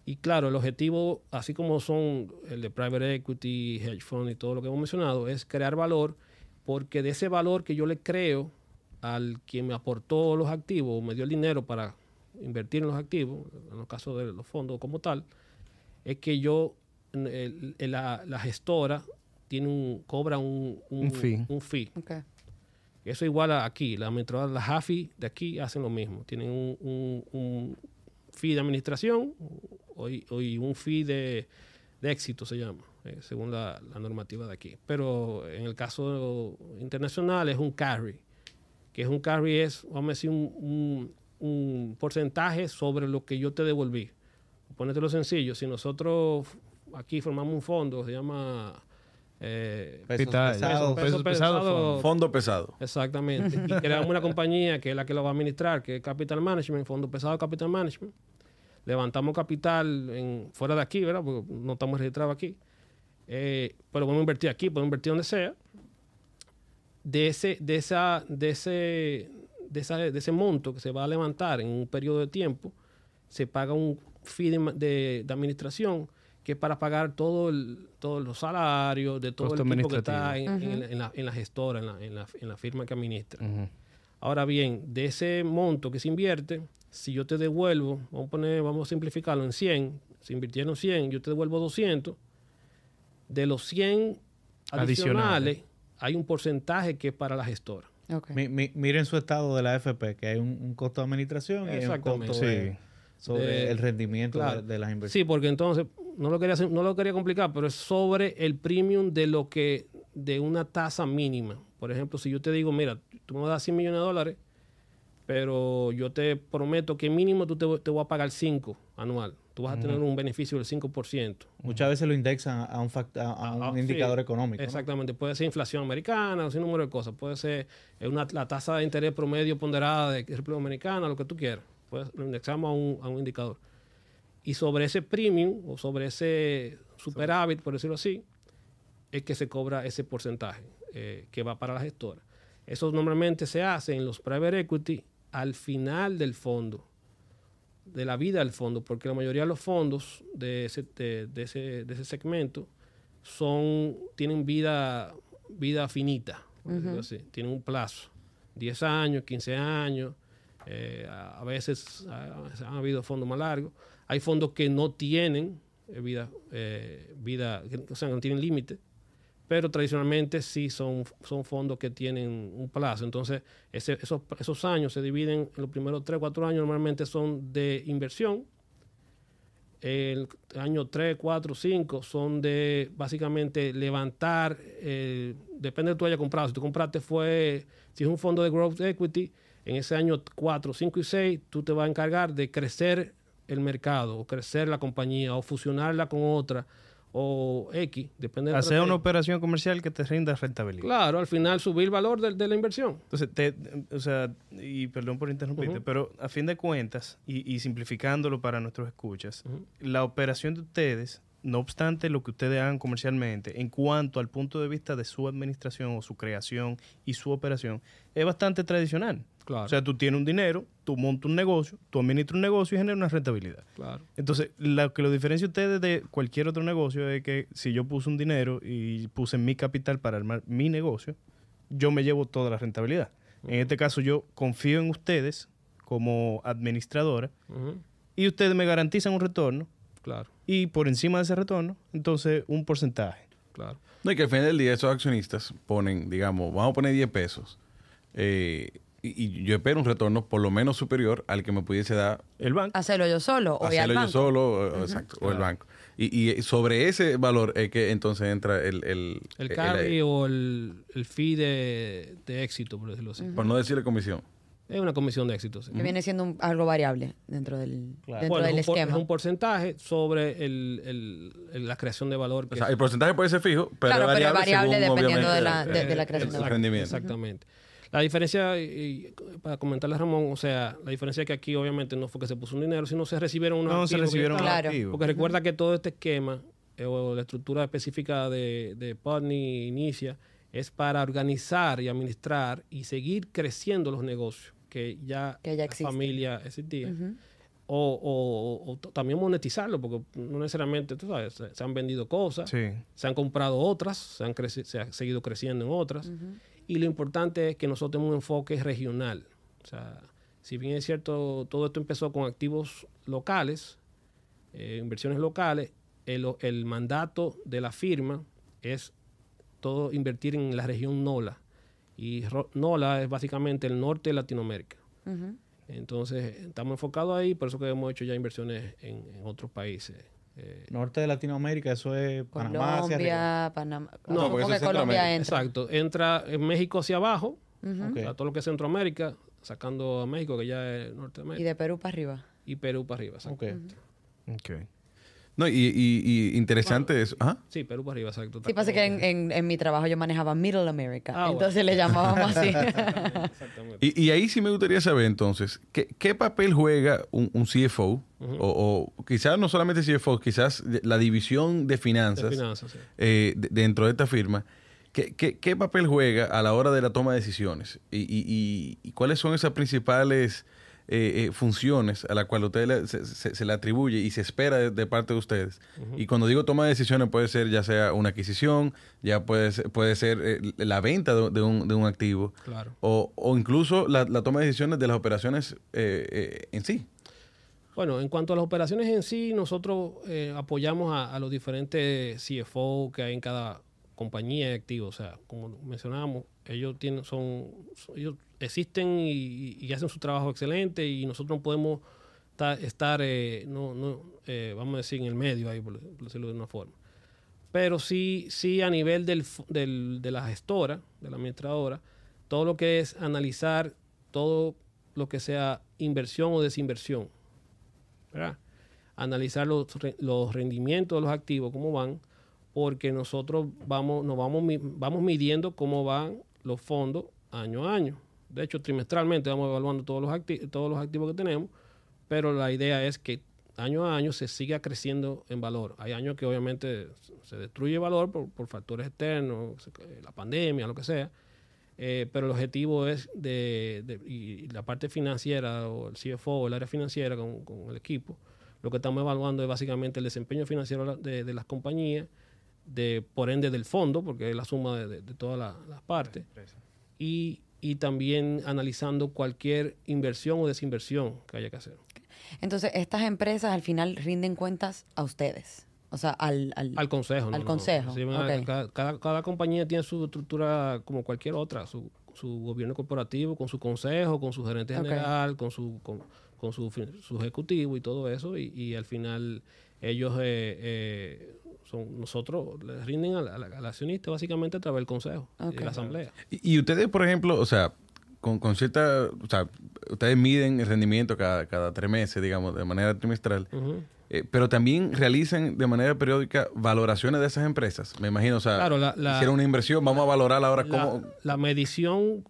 Y claro, el objetivo, así como son el de private equity, hedge fund y todo lo que hemos mencionado, es crear valor, porque de ese valor que yo le creo al quien me aportó los activos, o me dio el dinero para invertir en los activos, en los casos de los fondos como tal, es que yo... El, el, la, la gestora tiene un, cobra un, un, un fee. Un fee. Okay. Eso igual a aquí. La administradora, la H A F I de aquí hacen lo mismo. Tienen un, un, un fee de administración o, o un fee de, de éxito, se llama, eh, según la, la normativa de aquí. Pero en el caso internacional es un carry. Que es un carry es, vamos a decir, un, un, un porcentaje sobre lo que yo te devolví. Ponételo sencillo. Si nosotros... Aquí formamos un fondo, se llama... Eh, Pesos Pesados. Pesos Pesados. Fondo Pesado. Exactamente. Y creamos una compañía que es la que lo va a administrar, que es Capital Management, Fondo Pesado Capital Management. Levantamos capital en, fuera de aquí, ¿verdad? Porque no estamos registrados aquí. Eh, pero podemos invertir aquí, podemos invertir donde sea. De ese, de esa, de ese, de esa, de ese monto que se va a levantar en un periodo de tiempo, se paga un fee de, de, de administración que es para pagar todo el, todos los salarios de todo el equipo que está en, uh-huh. en, en, la, en la gestora, en la, en la, en la firma que administra. Uh-huh. Ahora bien, de ese monto que se invierte, si yo te devuelvo, vamos a poner, vamos a simplificarlo en cien, se invirtieron cien, yo te devuelvo doscientos, de los cien adicionales, adicionales. Hay un porcentaje que es para la gestora. Okay. Mi, mi, miren su estado de la A F P, que hay un, un costo de administración y hay un costo sí. de, sobre de, el rendimiento claro. de, de las inversiones. Sí, porque entonces... No lo quería hacer, no lo quería complicar, pero es sobre el premium de lo que de una tasa mínima. Por ejemplo, si yo te digo, mira, tú me das cien millones de dólares, pero yo te prometo que mínimo tú te, te voy a pagar cinco anual. Tú vas a tener uh-huh. un beneficio del cinco por ciento. Muchas veces lo indexan a un, fact a, a un ah, indicador sí, económico. Exactamente. ¿No? Puede ser inflación americana, un número de cosas. Puede ser una, la tasa de interés promedio ponderada de República Dominicana, lo que tú quieras. Puedes, lo indexamos a un, a un indicador. Y sobre ese premium o sobre ese superávit, por decirlo así, es que se cobra ese porcentaje eh, que va para la gestora. Eso normalmente se hace en los private equity al final del fondo, de la vida del fondo, porque la mayoría de los fondos de ese, de, de ese, de ese segmento son, tienen vida, vida finita, por decirlo así. Tienen un plazo, diez años, quince años, eh, a, a veces a, han habido fondos más largos. Hay fondos que no tienen vida, eh, vida, o sea, no tienen límite, pero tradicionalmente sí son, son fondos que tienen un plazo. Entonces, ese, esos, esos años se dividen, en los primeros tres, cuatro años normalmente son de inversión. El año tres, cuatro, cinco son de básicamente levantar, eh, depende de lo que tú hayas comprado. Si tú compraste fue, si es un fondo de growth equity, en ese año cuatro, cinco y seis, tú te vas a encargar de crecer el mercado, o crecer la compañía, o fusionarla con otra, o X, depende de... Hacer una operación comercial que te rinda rentabilidad. Claro, al final subir el valor de, de la inversión. Entonces, te, o sea, y perdón por interrumpirte, uh-huh. pero a fin de cuentas, y, y simplificándolo para nuestros escuchas, uh-huh. la operación de ustedes, no obstante lo que ustedes hagan comercialmente, en cuanto al punto de vista de su administración o su creación y su operación, es bastante tradicional. Claro. O sea, tú tienes un dinero, tú montas un negocio, tú administras un negocio y generas una rentabilidad. Claro. Entonces, lo que lo diferencia a ustedes de cualquier otro negocio es que si yo puse un dinero y puse mi capital para armar mi negocio, yo me llevo toda la rentabilidad. Uh-huh. En este caso, yo confío en ustedes como administradora uh-huh. y ustedes me garantizan un retorno. Claro. Y por encima de ese retorno, entonces, un porcentaje. Claro. No, y que al final del día esos accionistas ponen, digamos, vamos a poner diez pesos. Eh... Y yo espero un retorno por lo menos superior al que me pudiese dar el banco. Hacerlo yo solo o Hacerlo yo solo, uh-huh. exacto, claro. o el banco. Y, y sobre ese valor es que entonces entra el... El, el carry el, o el, el fee de, de éxito, por decirlo así. Uh-huh. Por no decirle comisión. Es una comisión de éxito, sí. Que uh-huh. viene siendo un, algo variable dentro del, claro. dentro bueno, del es un, esquema. Es un porcentaje sobre el, el, el, la creación de valor. Que o sea, el porcentaje puede ser fijo, pero claro, variable, pero variable según, dependiendo de la, de, de la creación de valor. Rendimiento. Exactamente. Uh-huh. La diferencia, y para comentarles, Ramón, o sea, la diferencia es que aquí obviamente no fue que se puso un dinero, sino se recibieron unos no, activos. No, se recibieron unos claro. activos. Porque recuerda que todo este esquema, eh, o la estructura específica de, de Putney Inicia, es para organizar y administrar y seguir creciendo los negocios que ya, que ya existen. La familia existía. Uh-huh. O, o, o, o también monetizarlo, porque no necesariamente, tú sabes, se, se han vendido cosas, sí. se han comprado otras, se han, creci- se han seguido creciendo en otras. Uh-huh. Y lo importante es que nosotros tenemos un enfoque regional. O sea, si bien es cierto, todo esto empezó con activos locales, eh, inversiones locales, el, el mandato de la firma es todo invertir en la región NOLA. Y ro- NOLA es básicamente el norte de Latinoamérica. Uh-huh. Entonces, estamos enfocados ahí, por eso que hemos hecho ya inversiones en, en otros países. Eh, norte de Latinoamérica, eso es Panamá, Colombia, Panamá. No, porque eso es Colombia entra. Exacto, entra en México hacia abajo, uh-huh. okay. o sea, todo lo que es Centroamérica, sacando a México, que ya es Norteamérica. Y de Perú para arriba. Y Perú para arriba, exacto. Ok. Uh-huh. okay. No, y, y, y interesante bueno, eso. ¿Ah? Sí, Perú para arriba, exacto. Sí, pasa que en, en, en mi trabajo yo manejaba Middle America, ah, entonces bueno. le llamábamos así. Exactamente, exactamente. Y, y ahí sí me gustaría saber, entonces, ¿qué, qué papel juega un, un C F O? Uh-huh. O, o quizás no solamente C F O, quizás la división de finanzas, de finanzas sí. eh, de, dentro de esta firma. ¿Qué, qué, ¿Qué papel juega a la hora de la toma de decisiones? ¿Y, y, y, y cuáles son esas principales... Eh, eh, funciones a la cual usted le, se, se, se le atribuye y se espera de, de parte de ustedes? Uh-huh. Y cuando digo toma de decisiones puede ser ya sea una adquisición, ya puede ser, puede ser eh, la venta de, de, un, de un activo, claro. o, o incluso la, la toma de decisiones de las operaciones eh, eh, en sí. Bueno, en cuanto a las operaciones en sí, nosotros eh, apoyamos a, a los diferentes C F O que hay en cada compañía de activos. O sea, como mencionábamos, ellos tienen, son, son ellos existen y, y hacen su trabajo excelente y nosotros no podemos ta, estar, eh, no, no, eh, vamos a decir, en el medio ahí, por, por decirlo de una forma. Pero sí, sí a nivel del, del, de la gestora, de la administradora, todo lo que es analizar todo lo que sea inversión o desinversión, ¿verdad? Analizar los, los rendimientos de los activos, cómo van, porque nosotros vamos, nos vamos, vamos midiendo cómo van los fondos año a año. De hecho, trimestralmente vamos evaluando todos los, acti- todos los activos que tenemos, pero la idea es que año a año se siga creciendo en valor. Hay años que obviamente se destruye valor por, por factores externos, la pandemia, lo que sea, eh, pero el objetivo es, de, de y la parte financiera o el C F O o el área financiera con, con el equipo, lo que estamos evaluando es básicamente el desempeño financiero de, de las compañías, de, por ende del fondo, porque es la suma de, de, de todas la, las partes, y y también analizando cualquier inversión o desinversión que haya que hacer. Entonces, estas empresas al final rinden cuentas a ustedes, o sea, al, al, al consejo. Al no, consejo. No. Sí, okay. cada, cada, cada compañía tiene su estructura como cualquier otra, su, su gobierno corporativo, con su consejo, con su gerente general, okay. con su con, con su, su ejecutivo y todo eso, y, y al final ellos, eh, eh, son nosotros les rinden al, al, al accionista básicamente a través del consejo, okay. de la asamblea. Y, y ustedes, por ejemplo, o sea, con, con cierta... O sea, ustedes miden el rendimiento cada, cada tres meses, digamos, de manera trimestral. Uh-huh. Eh, pero también realizan de manera periódica valoraciones de esas empresas. Me imagino, o sea, claro, la, la, hicieron una inversión, vamos la, a valorar ahora cómo... La, la medición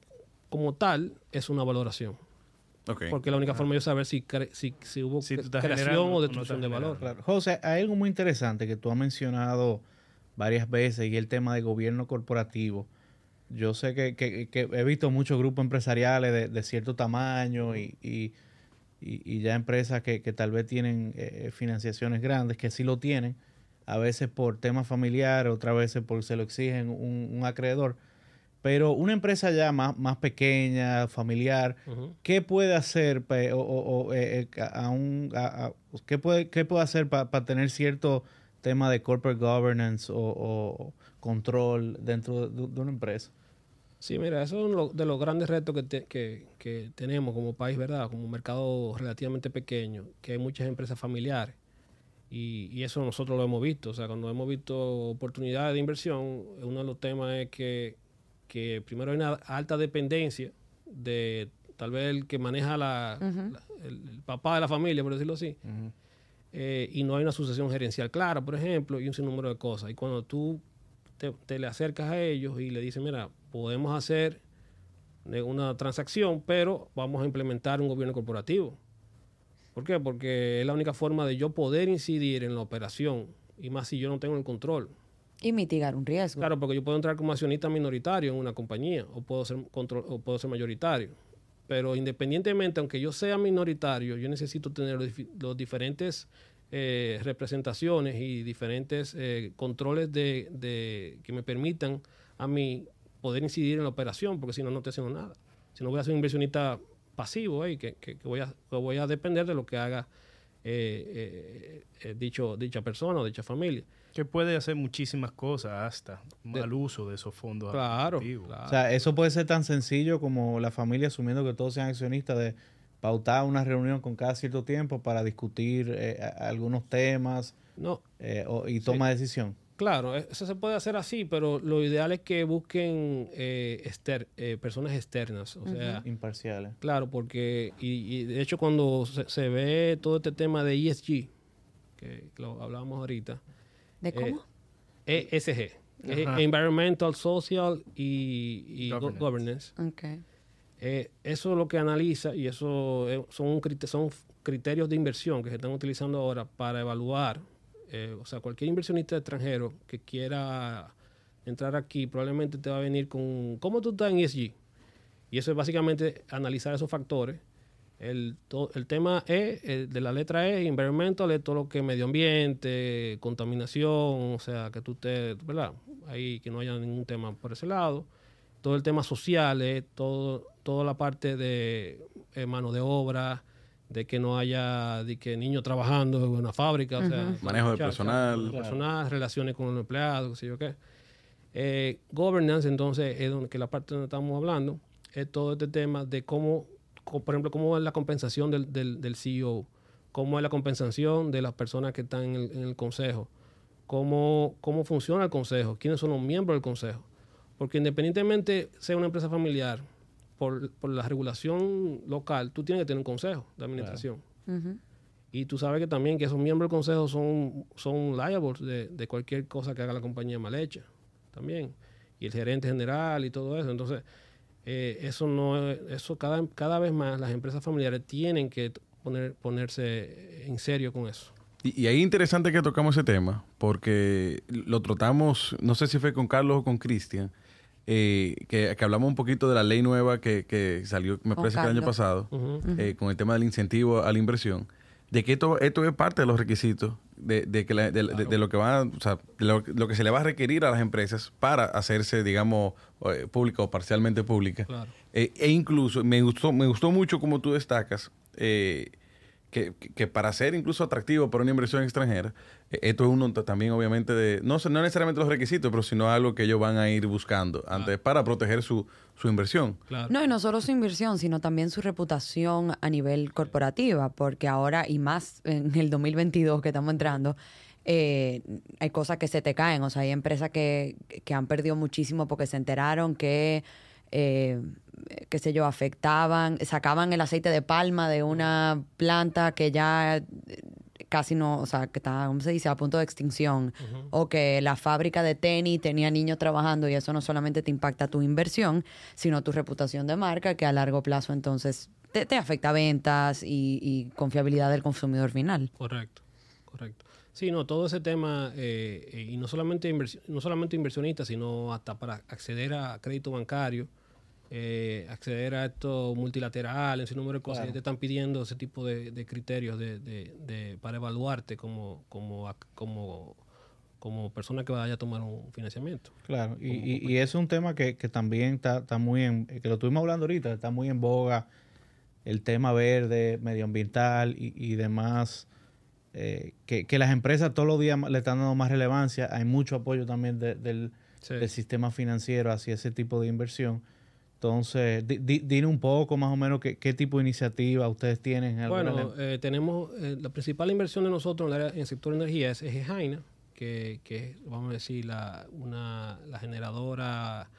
como tal es una valoración. Okay. Porque es la única ah. forma de yo saber si, cre si, si hubo si creación o destrucción no de valor. Claro. José, hay algo muy interesante que tú has mencionado varias veces y el tema de gobierno corporativo. Yo sé que, que, que he visto muchos grupos empresariales de, de cierto tamaño y, y, y ya empresas que, que tal vez tienen eh, financiaciones grandes, que sí lo tienen, a veces por temas familiares, otras veces porque se lo exigen un, un acreedor. Pero una empresa ya más, más pequeña, familiar, uh-huh. ¿qué puede hacer pe, o, o, o, eh, a un, a, a, ¿qué puede, qué puede hacer para pa tener cierto tema de corporate governance o, o control dentro de, de una empresa? Sí, mira, eso es uno de los grandes retos que, te, que, que tenemos como país, ¿verdad? Como un mercado relativamente pequeño, que hay muchas empresas familiares. Y, y eso nosotros lo hemos visto. O sea, cuando hemos visto oportunidades de inversión, uno de los temas es que que primero hay una alta dependencia de tal vez el que maneja la, uh-huh. la, el, el papá de la familia, por decirlo así, uh-huh. eh, y no hay una sucesión gerencial clara, por ejemplo, y un sinnúmero de cosas. Y cuando tú te, te le acercas a ellos y le dices, mira, podemos hacer una transacción, pero vamos a implementar un gobierno corporativo. ¿Por qué? Porque es la única forma de yo poder incidir en la operación, y más si yo no tengo el control. Y mitigar un riesgo. Claro, porque yo puedo entrar como accionista minoritario en una compañía o puedo ser control, o puedo ser mayoritario. Pero independientemente, aunque yo sea minoritario, yo necesito tener los, los diferentes eh, representaciones y diferentes eh, controles de, de, que me permitan a mí poder incidir en la operación, porque si no, no estoy haciendo nada. Si no, voy a ser un inversionista pasivo eh, que, que, que, voy a, que voy a depender de lo que haga eh, eh, eh, dicho, dicha persona o dicha familia. Que puede hacer muchísimas cosas hasta al uso de esos fondos. Claro, claro. O sea, eso puede ser tan sencillo como la familia asumiendo que todos sean accionistas de pautar una reunión con cada cierto tiempo para discutir eh, algunos temas no, eh, o, y toma sí. decisión. Claro, eso se puede hacer así, pero lo ideal es que busquen eh, exter eh, personas externas. O uh-huh. sea, imparciales. Claro, porque y, y de hecho cuando se, se ve todo este tema de E S G, que lo hablábamos ahorita, ¿de cómo? Eh, E S G, eh, Environmental, Social y, y Governance. Go governance. Okay. Eh, eso es lo que analiza y eso eh, son, son criterios de inversión que se están utilizando ahora para evaluar. Eh, o sea, cualquier inversionista extranjero que quiera entrar aquí probablemente te va a venir con cómo tú estás en E S G. Y eso es básicamente analizar esos factores. El, to, el tema E, el de la letra E, environmental, es todo lo que es medio ambiente, contaminación, o sea, que tú te, ¿verdad? Ahí que no haya ningún tema por ese lado. Todo el tema social, eh, todo, toda la parte de eh, mano de obra, de que no haya de que niños trabajando en una fábrica, uh-huh. o sea, manejo de personal. Claro. Personal, relaciones con los empleados, qué sé yo qué. Eh, governance, entonces, es donde, que la parte donde estamos hablando, es todo este tema de cómo... Por ejemplo, cómo es la compensación del, del, del C E O, cómo es la compensación de las personas que están en el, en el consejo, ¿Cómo, cómo funciona el consejo, quiénes son los miembros del consejo. Porque independientemente sea una empresa familiar, por, por la regulación local, tú tienes que tener un consejo de administración. Claro. Uh-huh. Y tú sabes que también que esos miembros del consejo son, son liables de, de cualquier cosa que haga la compañía mal hecha también. Y el gerente general y todo eso. Entonces... Eh, eso no eso cada, cada vez más las empresas familiares tienen que poner, ponerse en serio con eso. Y, y ahí es interesante que tocamos ese tema, porque lo tratamos, no sé si fue con Carlos o con Cristian, eh, que, que hablamos un poquito de la ley nueva que, que salió, me parece que el año pasado, uh-huh. eh, con el tema del incentivo a la inversión, de que esto, esto es parte de los requisitos de, de, que la, de, claro. de, de lo que van, o sea, de lo, lo que se le va a requerir a las empresas para hacerse, digamos, eh, pública o parcialmente pública. Claro. Eh, e incluso, me gustó, me gustó mucho como tú destacas eh, que, que para ser incluso atractivo para una inversión extranjera, eh, esto es uno también, obviamente, de no, no necesariamente los requisitos, pero sino algo que ellos van a ir buscando claro. antes para proteger su, su inversión. Claro. No, y no solo su inversión, sino también su reputación a nivel corporativa, porque ahora, y más en el dos mil veintidós que estamos entrando, eh, hay cosas que se te caen. O sea, hay empresas que, que han perdido muchísimo porque se enteraron que... eh, qué sé yo, afectaban, sacaban el aceite de palma de una planta que ya casi no, o sea, que está, ¿cómo se dice?, a punto de extinción. Uh-huh. O que la fábrica de tenis tenía niños trabajando, y eso no solamente te impacta tu inversión, sino tu reputación de marca, que a largo plazo entonces te, te afecta ventas y, y confiabilidad del consumidor final. Correcto, correcto. Sí, no, todo ese tema, eh, eh, y no solamente, invers- no solamente inversionistas, sino hasta para acceder a crédito bancario, eh, acceder a esto multilateral, en su número de cosas, claro, que te están pidiendo ese tipo de, de criterios de, de, de, para evaluarte como, como, como, como persona que vaya a tomar un financiamiento. Claro, y, como, y, como... y es un tema que, que también está, está muy en, que lo estuvimos hablando ahorita, está muy en boga, el tema verde, medioambiental y, y demás. Eh, que, que las empresas todos los días le están dando más relevancia. Hay mucho apoyo también de, del, sí. del sistema financiero hacia ese tipo de inversión. Entonces, di, di, dime un poco más o menos qué, qué tipo de iniciativa ustedes tienen. En bueno, eh, tenemos eh, la principal inversión de nosotros en, la, en el sector de energía es E G E Haina, que, que es, vamos a decir, la, una, la generadora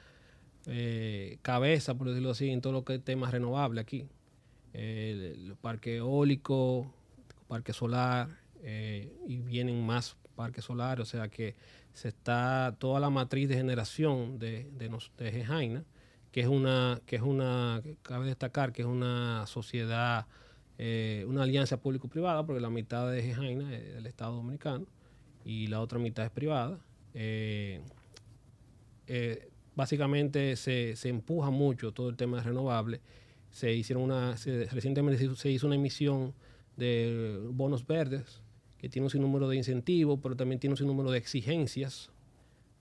eh, cabeza, por decirlo así, en todo lo que es temas renovables aquí. Eh, el, el parque eólico, parque solar, eh, y vienen más parques solares, o sea que se está toda la matriz de generación de, de, nos, de E G E Haina, que es una, que es una, cabe destacar que es una sociedad, eh, una alianza público-privada, porque la mitad de E G E Haina es del Estado Dominicano y la otra mitad es privada. Eh, eh, básicamente se, se empuja mucho todo el tema de renovables. Se hicieron una, se, recientemente se hizo, se hizo una emisión de bonos verdes, que tiene un sinnúmero de incentivos, pero también tiene un sinnúmero de exigencias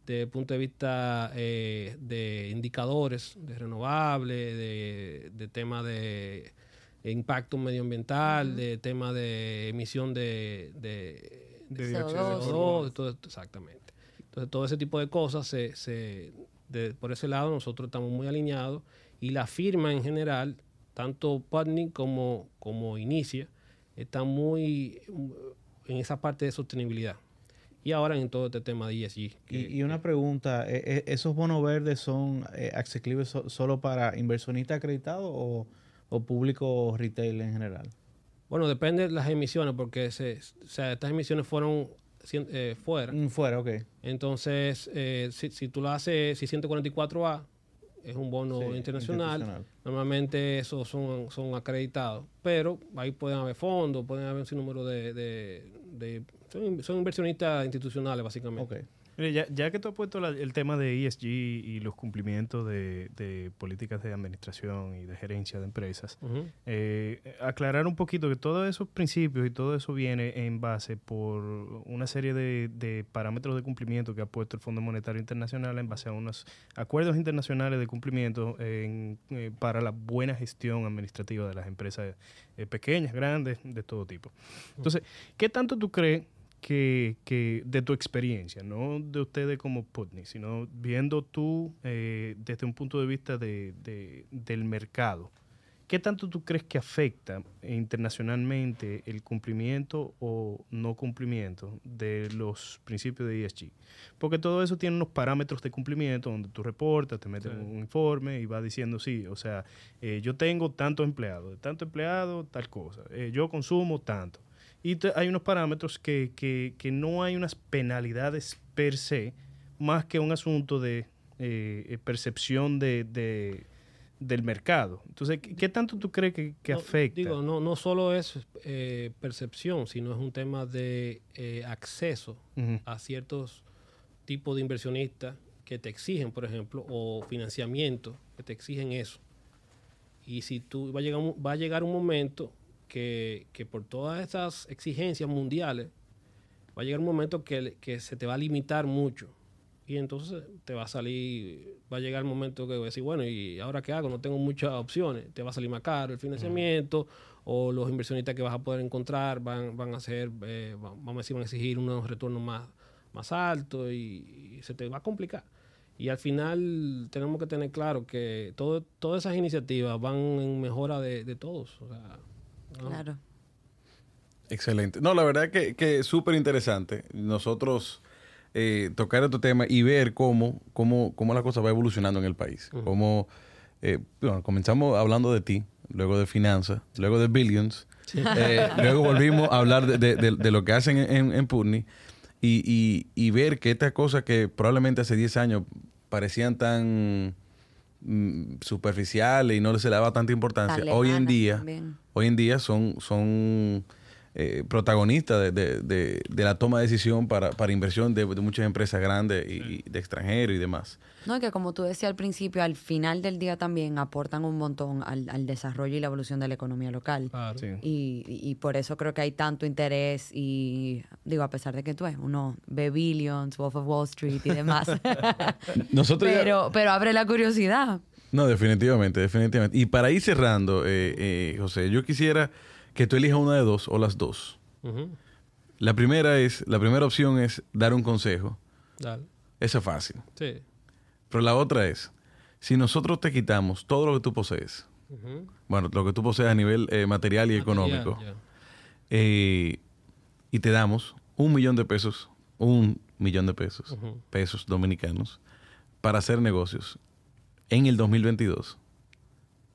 desde el punto de vista eh, de indicadores de renovables, de, de tema de impacto medioambiental, uh-huh, de tema de emisión de, de, de, de C O dos, de todo, exactamente. Entonces, todo ese tipo de cosas, se, se, de, por ese lado nosotros estamos muy alineados, y la firma en general, tanto Putney como, como Inicia, está muy en esa parte de sostenibilidad. Y ahora en todo este tema de E S G. Que, y, y una pregunta, ¿esos bonos verdes son eh, accesibles so, solo para inversionistas acreditados o, o público retail en general? Bueno, depende de las emisiones, porque se, o sea, estas emisiones fueron eh, fuera. Mm, fuera, ok. Entonces, eh, si, si tú lo haces, si ciento cuarenta y cuatro A es un bono sí, internacional. internacional, normalmente esos son, son acreditados, pero ahí pueden haber fondos, pueden haber un sinnúmero de... de, de son, son inversionistas institucionales, básicamente. Okay. Mire, ya, ya que tú has puesto la, el tema de E S G y los cumplimientos de, de políticas de administración y de gerencia de empresas, uh-huh, eh, aclarar un poquito que todos esos principios y todo eso viene en base por una serie de, de parámetros de cumplimiento que ha puesto el Fondo Monetario Internacional en base a unos acuerdos internacionales de cumplimiento en, eh, para la buena gestión administrativa de las empresas eh, pequeñas, grandes, de todo tipo. Entonces, ¿qué tanto tú crees Que, que de tu experiencia, no de ustedes como Putney, sino viendo tú eh, desde un punto de vista de, de, del mercado, ¿qué tanto tú crees que afecta internacionalmente el cumplimiento o no cumplimiento de los principios de E S G? Porque todo eso tiene unos parámetros de cumplimiento donde tú reportas, te metes sí. un informe y vas diciendo, sí, o sea, eh, yo tengo tantos empleados, de tanto empleado, tal cosa, eh, yo consumo tanto. Y te, hay unos parámetros que, que, que no hay unas penalidades per se, más que un asunto de eh, percepción de, de, del mercado. Entonces, ¿qué, qué tanto tú crees que, que no, afecta? Digo, no, no solo es eh, percepción, sino es un tema de eh, acceso, uh-huh, a ciertos tipos de inversionistas que te exigen, por ejemplo, o financiamiento, que te exigen eso. Y si tú va a llegar, va a llegar un momento... Que, que por todas estas exigencias mundiales va a llegar un momento que, que se te va a limitar mucho, y entonces te va a salir, va a llegar el momento que voy a decir, bueno, ¿y ahora qué hago? No tengo muchas opciones, te va a salir más caro el financiamiento, uh-huh, o los inversionistas que vas a poder encontrar van, van a hacer, eh, vamos a decir, van a exigir unos retornos más, más altos, y, y se te va a complicar. Y al final tenemos que tener claro que todo, todas esas iniciativas van en mejora de, de todos, o sea, ¿no? Claro. Excelente. No, la verdad que, que es súper interesante nosotros eh, tocar este tema y ver cómo, cómo, cómo la cosa va evolucionando en el país. Uh-huh. Cómo eh, bueno, comenzamos hablando de ti, luego de finanzas, luego de Billions, sí. eh, luego volvimos a hablar de, de, de, de lo que hacen en, en Putney y, y, y ver que estas cosas que probablemente hace diez años parecían tan mm, superficiales y no se le daba tanta importancia, tan hoy en día también. hoy en día son... son Eh, protagonista de, de, de, de la toma de decisión para, para inversión de, de muchas empresas grandes y, y de extranjeros y demás. No, que como tú decías al principio, al final del día también aportan un montón al, al desarrollo y la evolución de la economía local. Claro. Sí. Y, y por eso creo que hay tanto interés y, digo, a pesar de que tú eres uno ve Billions, Wolf of Wall Street y demás. Nosotros pero, ya... pero abre la curiosidad. No, definitivamente, definitivamente. Y para ir cerrando, eh, eh, José, yo quisiera... que tú elijas una de dos o las dos. Uh-huh. La primera es, la primera opción es dar un consejo. Dale. Eso es fácil. Sí. Pero la otra es, si nosotros te quitamos todo lo que tú posees, uh-huh. bueno, lo que tú posees a nivel eh, material y material, económico, yeah. eh, y te damos un millón de pesos, un millón de pesos, uh-huh. pesos dominicanos, para hacer negocios en el dos mil veintidós,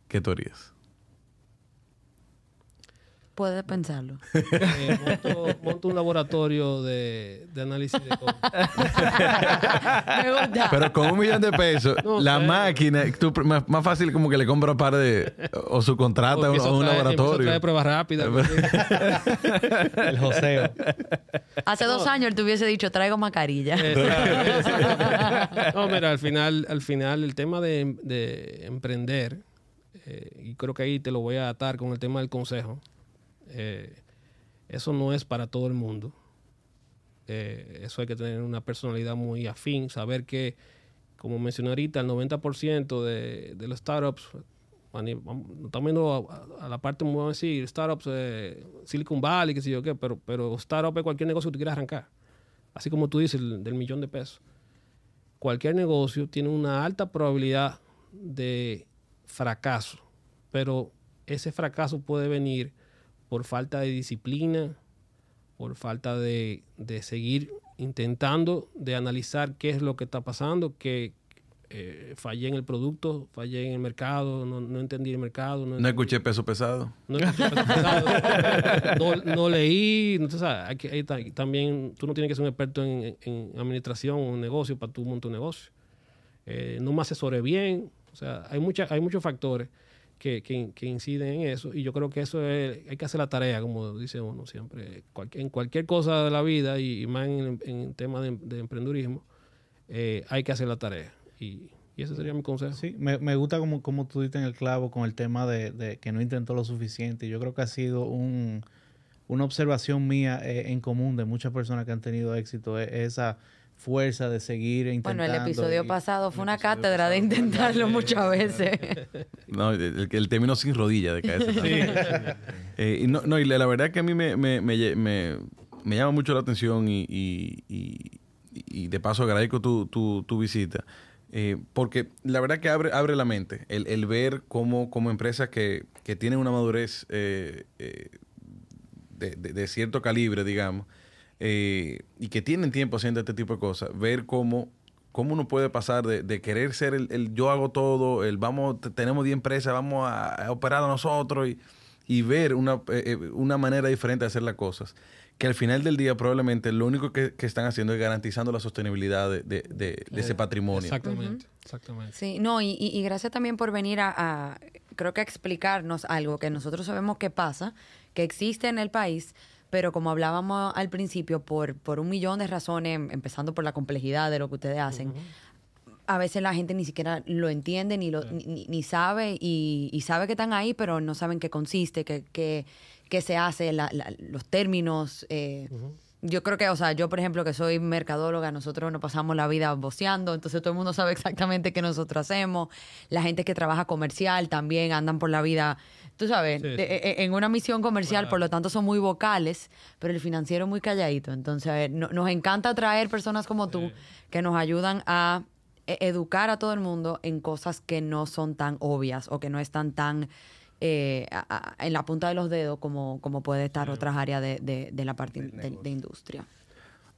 ¿qué tú harías? Puedes pensarlo. Eh, monto, monto un laboratorio de, de análisis de compra. Me gusta. Pero con un millón de pesos, no, la claro. máquina, tú, más, más fácil como que le compra un par de... O su contrata o, o un trae, laboratorio. Trae pruebas rápidas. El joseo. Hace no. dos años él te hubiese dicho, traigo mascarilla. No, mira, al final, al final el tema de, de emprender, eh, y creo que ahí te lo voy a atar con el tema del consejo. Eh, eso no es para todo el mundo. Eh, eso hay que tener una personalidad muy afín, saber que, como mencioné ahorita, el noventa por ciento de, de los startups, estamos viendo a, a la parte, vamos a decir, startups, eh, Silicon Valley, qué sé yo qué, pero, pero startup es cualquier negocio que tú quieras arrancar. Así como tú dices, el, del millón de pesos. Cualquier negocio tiene una alta probabilidad de fracaso, pero ese fracaso puede venir por falta de disciplina, por falta de, de seguir intentando, de analizar qué es lo que está pasando, que eh, fallé en el producto, fallé en el mercado, no, no entendí el mercado. No, no escuché peso pesado. No escuché peso pesado. no, no leí. No, o sea, aquí, ahí, también tú no tienes que ser un experto en, en administración o un negocio para tú montar un negocio. Eh, no me asesoré bien. O sea, hay, mucha, hay muchos factores. Que, que, que inciden en eso, y yo creo que eso es, hay que hacer la tarea, como dice uno siempre, cual, en cualquier cosa de la vida, y, y más en, en temas de, de emprendurismo, eh, hay que hacer la tarea, y, y ese sería mi consejo. Sí, me, me gusta como, como tú diste en el clavo con el tema de, de que no intentó lo suficiente. Yo creo que ha sido un, una observación mía eh, en común de muchas personas que han tenido éxito, eh, esa fuerza de seguir intentando. Bueno, el episodio y, pasado fue una cátedra de intentarlo muchas veces. No, el, el término sin rodilla de caerse. Sí. eh, y no, no, y la, la verdad que a mí me, me, me, me, me llama mucho la atención y, y, y, y de paso agradezco tu, tu, tu visita. Eh, porque la verdad que abre, abre la mente el, el ver cómo, cómo empresas que, que tienen una madurez eh, eh, de, de, de cierto calibre, digamos, Eh, y que tienen tiempo haciendo este tipo de cosas, ver cómo, cómo uno puede pasar de, de querer ser el, el yo hago todo, el vamos, tenemos diez empresas, vamos a, a operar a nosotros y, y ver una, eh, una manera diferente de hacer las cosas, que al final del día probablemente lo único que, que están haciendo es garantizando la sostenibilidad de, de, de, de eh, ese patrimonio. Exactamente, uh-huh. exactamente. Sí, no, y, y gracias también por venir a, a, creo que a explicarnos algo que nosotros sabemos que pasa, que existe en el país, pero como hablábamos al principio, por, por un millón de razones, empezando por la complejidad de lo que ustedes hacen, uh-huh. a veces la gente ni siquiera lo entiende, ni lo, uh-huh. ni, ni sabe, y, y sabe que están ahí, pero no saben qué consiste, qué, qué, qué se hace, la, la, los términos. Eh, uh-huh. Yo creo que, o sea, yo por ejemplo que soy mercadóloga, nosotros nos pasamos la vida voceando, entonces todo el mundo sabe exactamente qué nosotros hacemos. La gente que trabaja comercial también andan por la vida, tú sabes, sí, sí. De, en una misión comercial, bueno. por lo tanto son muy vocales, pero el financiero es muy calladito. Entonces a ver, no, nos encanta traer personas como sí. tú que nos ayudan a educar a todo el mundo en cosas que no son tan obvias o que no están tan... Eh, a, a, en la punta de los dedos como, como puede estar sí. otras áreas de, de, de la parte de, de, de industria.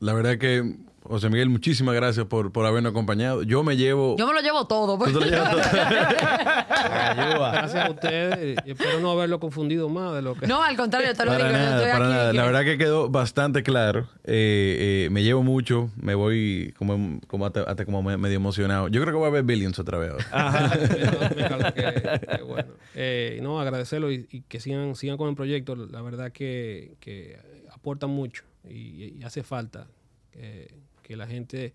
La verdad que, José Miguel, muchísimas gracias por, por habernos acompañado. Yo me llevo... Yo me lo llevo todo. Pues. Tú te lo llevas todo. Gracias a ustedes. Espero no haberlo confundido más de lo que... No, al contrario, te lo digo. Nada, estoy aquí, nada. La verdad que quedó bastante claro. Eh, eh, me llevo mucho. Me voy como, como hasta, hasta como medio emocionado. Yo creo que voy a ver Billions otra vez. Ajá. No, que, que bueno. eh, no, agradecerlo y, y que sigan, sigan con el proyecto. La verdad que, que aporta mucho y, y hace falta que... que la gente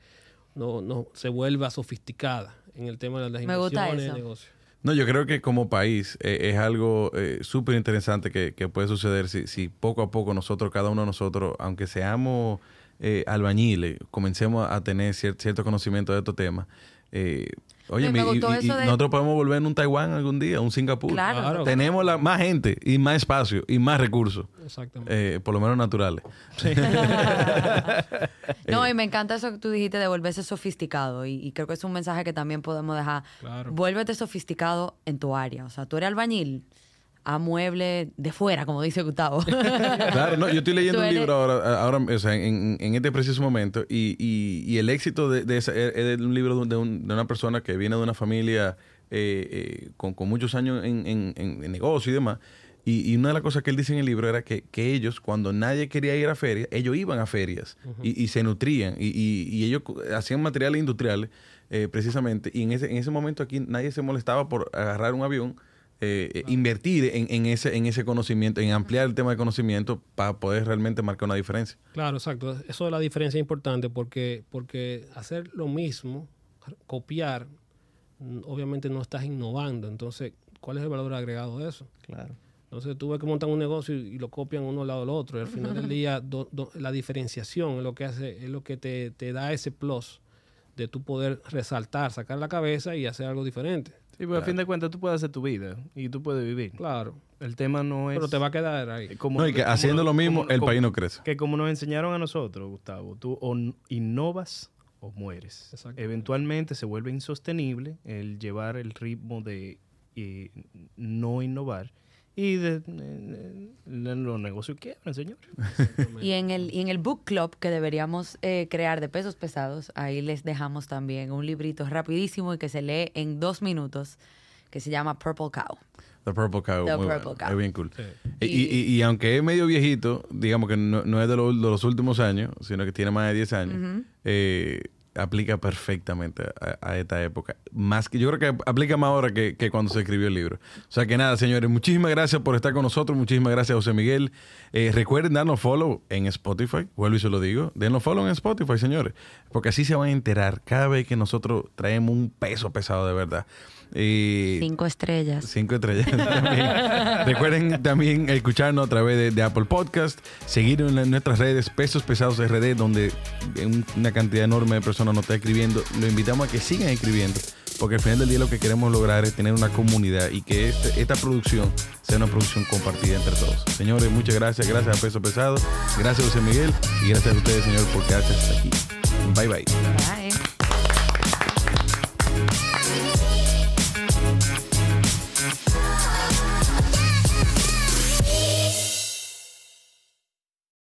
no, no se vuelva sofisticada en el tema de las inversiones y negocios. No, yo creo que como país eh, es algo eh, súper interesante que, que puede suceder si, si poco a poco nosotros, cada uno de nosotros, aunque seamos eh, albañiles, comencemos a tener cier- cierto conocimiento de estos temas. Eh, Oye, me y, y, y de... nosotros podemos volver en un Taiwán algún día, un Singapur. Claro. Claro. Tenemos la, más gente y más espacio y más recursos. Exactamente. Eh, por lo menos naturales. Sí. No, y me encanta eso que tú dijiste de volverse sofisticado. Y, y creo que es un mensaje que también podemos dejar. Claro. Vuélvete sofisticado en tu área. O sea, tú eres albañil, a mueble de fuera, como dice Gustavo. Claro, no, yo estoy leyendo eres... un libro ahora, ahora o sea, en, en este preciso momento, y, y, y el éxito de, de, esa, es un libro de, un, de una persona que viene de una familia eh, eh, con, con muchos años en, en, en negocio y demás, y, y una de las cosas que él dice en el libro era que, que ellos, cuando nadie quería ir a ferias, ellos iban a ferias, uh-huh. y, y se nutrían, y, y, y ellos hacían materiales industriales, eh, precisamente, y en ese, en ese momento aquí nadie se molestaba por agarrar un avión. Eh, claro. Invertir en, en, ese, en ese conocimiento, en ampliar el tema de conocimiento para poder realmente marcar una diferencia. Claro, exacto. Eso de la diferencia es importante porque, porque hacer lo mismo, copiar, obviamente no estás innovando. Entonces, ¿cuál es el valor agregado de eso? Claro. Entonces, tú ves que montan un negocio y, y lo copian uno al lado del otro. Y al final del día, do, do, la diferenciación es lo que hace, es lo que te, te da ese plus de tú poder resaltar, sacar la cabeza y hacer algo diferente. Sí, pero claro. A fin de cuentas tú puedes hacer tu vida y tú puedes vivir. Claro. El tema no es... Pero te va a quedar ahí. Como, no, y que como, haciendo como, lo mismo, como, el como, país no crece. Que como nos enseñaron a nosotros, Gustavo, tú o innovas o mueres. Eventualmente se vuelve insostenible el llevar el ritmo de eh, no innovar. Y de, eh, los negocios quiebran, señor. Y en el y en el book club que deberíamos eh, crear de Pesos Pesados, ahí les dejamos también un librito rapidísimo y que se lee en dos minutos, que se llama Purple Cow. The Purple Cow. The Purple bueno. Cow. Es bien cool. Sí. Y, y, y, y aunque es medio viejito, digamos que no, no es de, lo, de los últimos años, sino que tiene más de diez años, uh-huh. eh, aplica perfectamente a, a esta época. Más que, yo creo que aplica más ahora que, que cuando se escribió el libro. O sea que nada, señores, muchísimas gracias por estar con nosotros. Muchísimas gracias, José Miguel. Eh, recuerden darnos follow en Spotify. Vuelvo y se lo digo. Denos follow en Spotify, señores. Porque así se van a enterar cada vez que nosotros traemos un peso pesado de verdad. Y cinco estrellas. Cinco estrellas también. Recuerden también escucharnos a través de, de Apple Podcast, seguirnos en, en nuestras redes Pesos Pesados R D, donde una cantidad enorme de personas nos está escribiendo. Lo invitamos a que sigan escribiendo, porque al final del día lo que queremos lograr es tener una comunidad y que este, esta producción sea una producción compartida entre todos. Señores, muchas gracias. Gracias a Pesos Pesados, gracias a José Miguel y gracias a ustedes, señores, por quedarse hasta aquí. Bye, bye. Bye.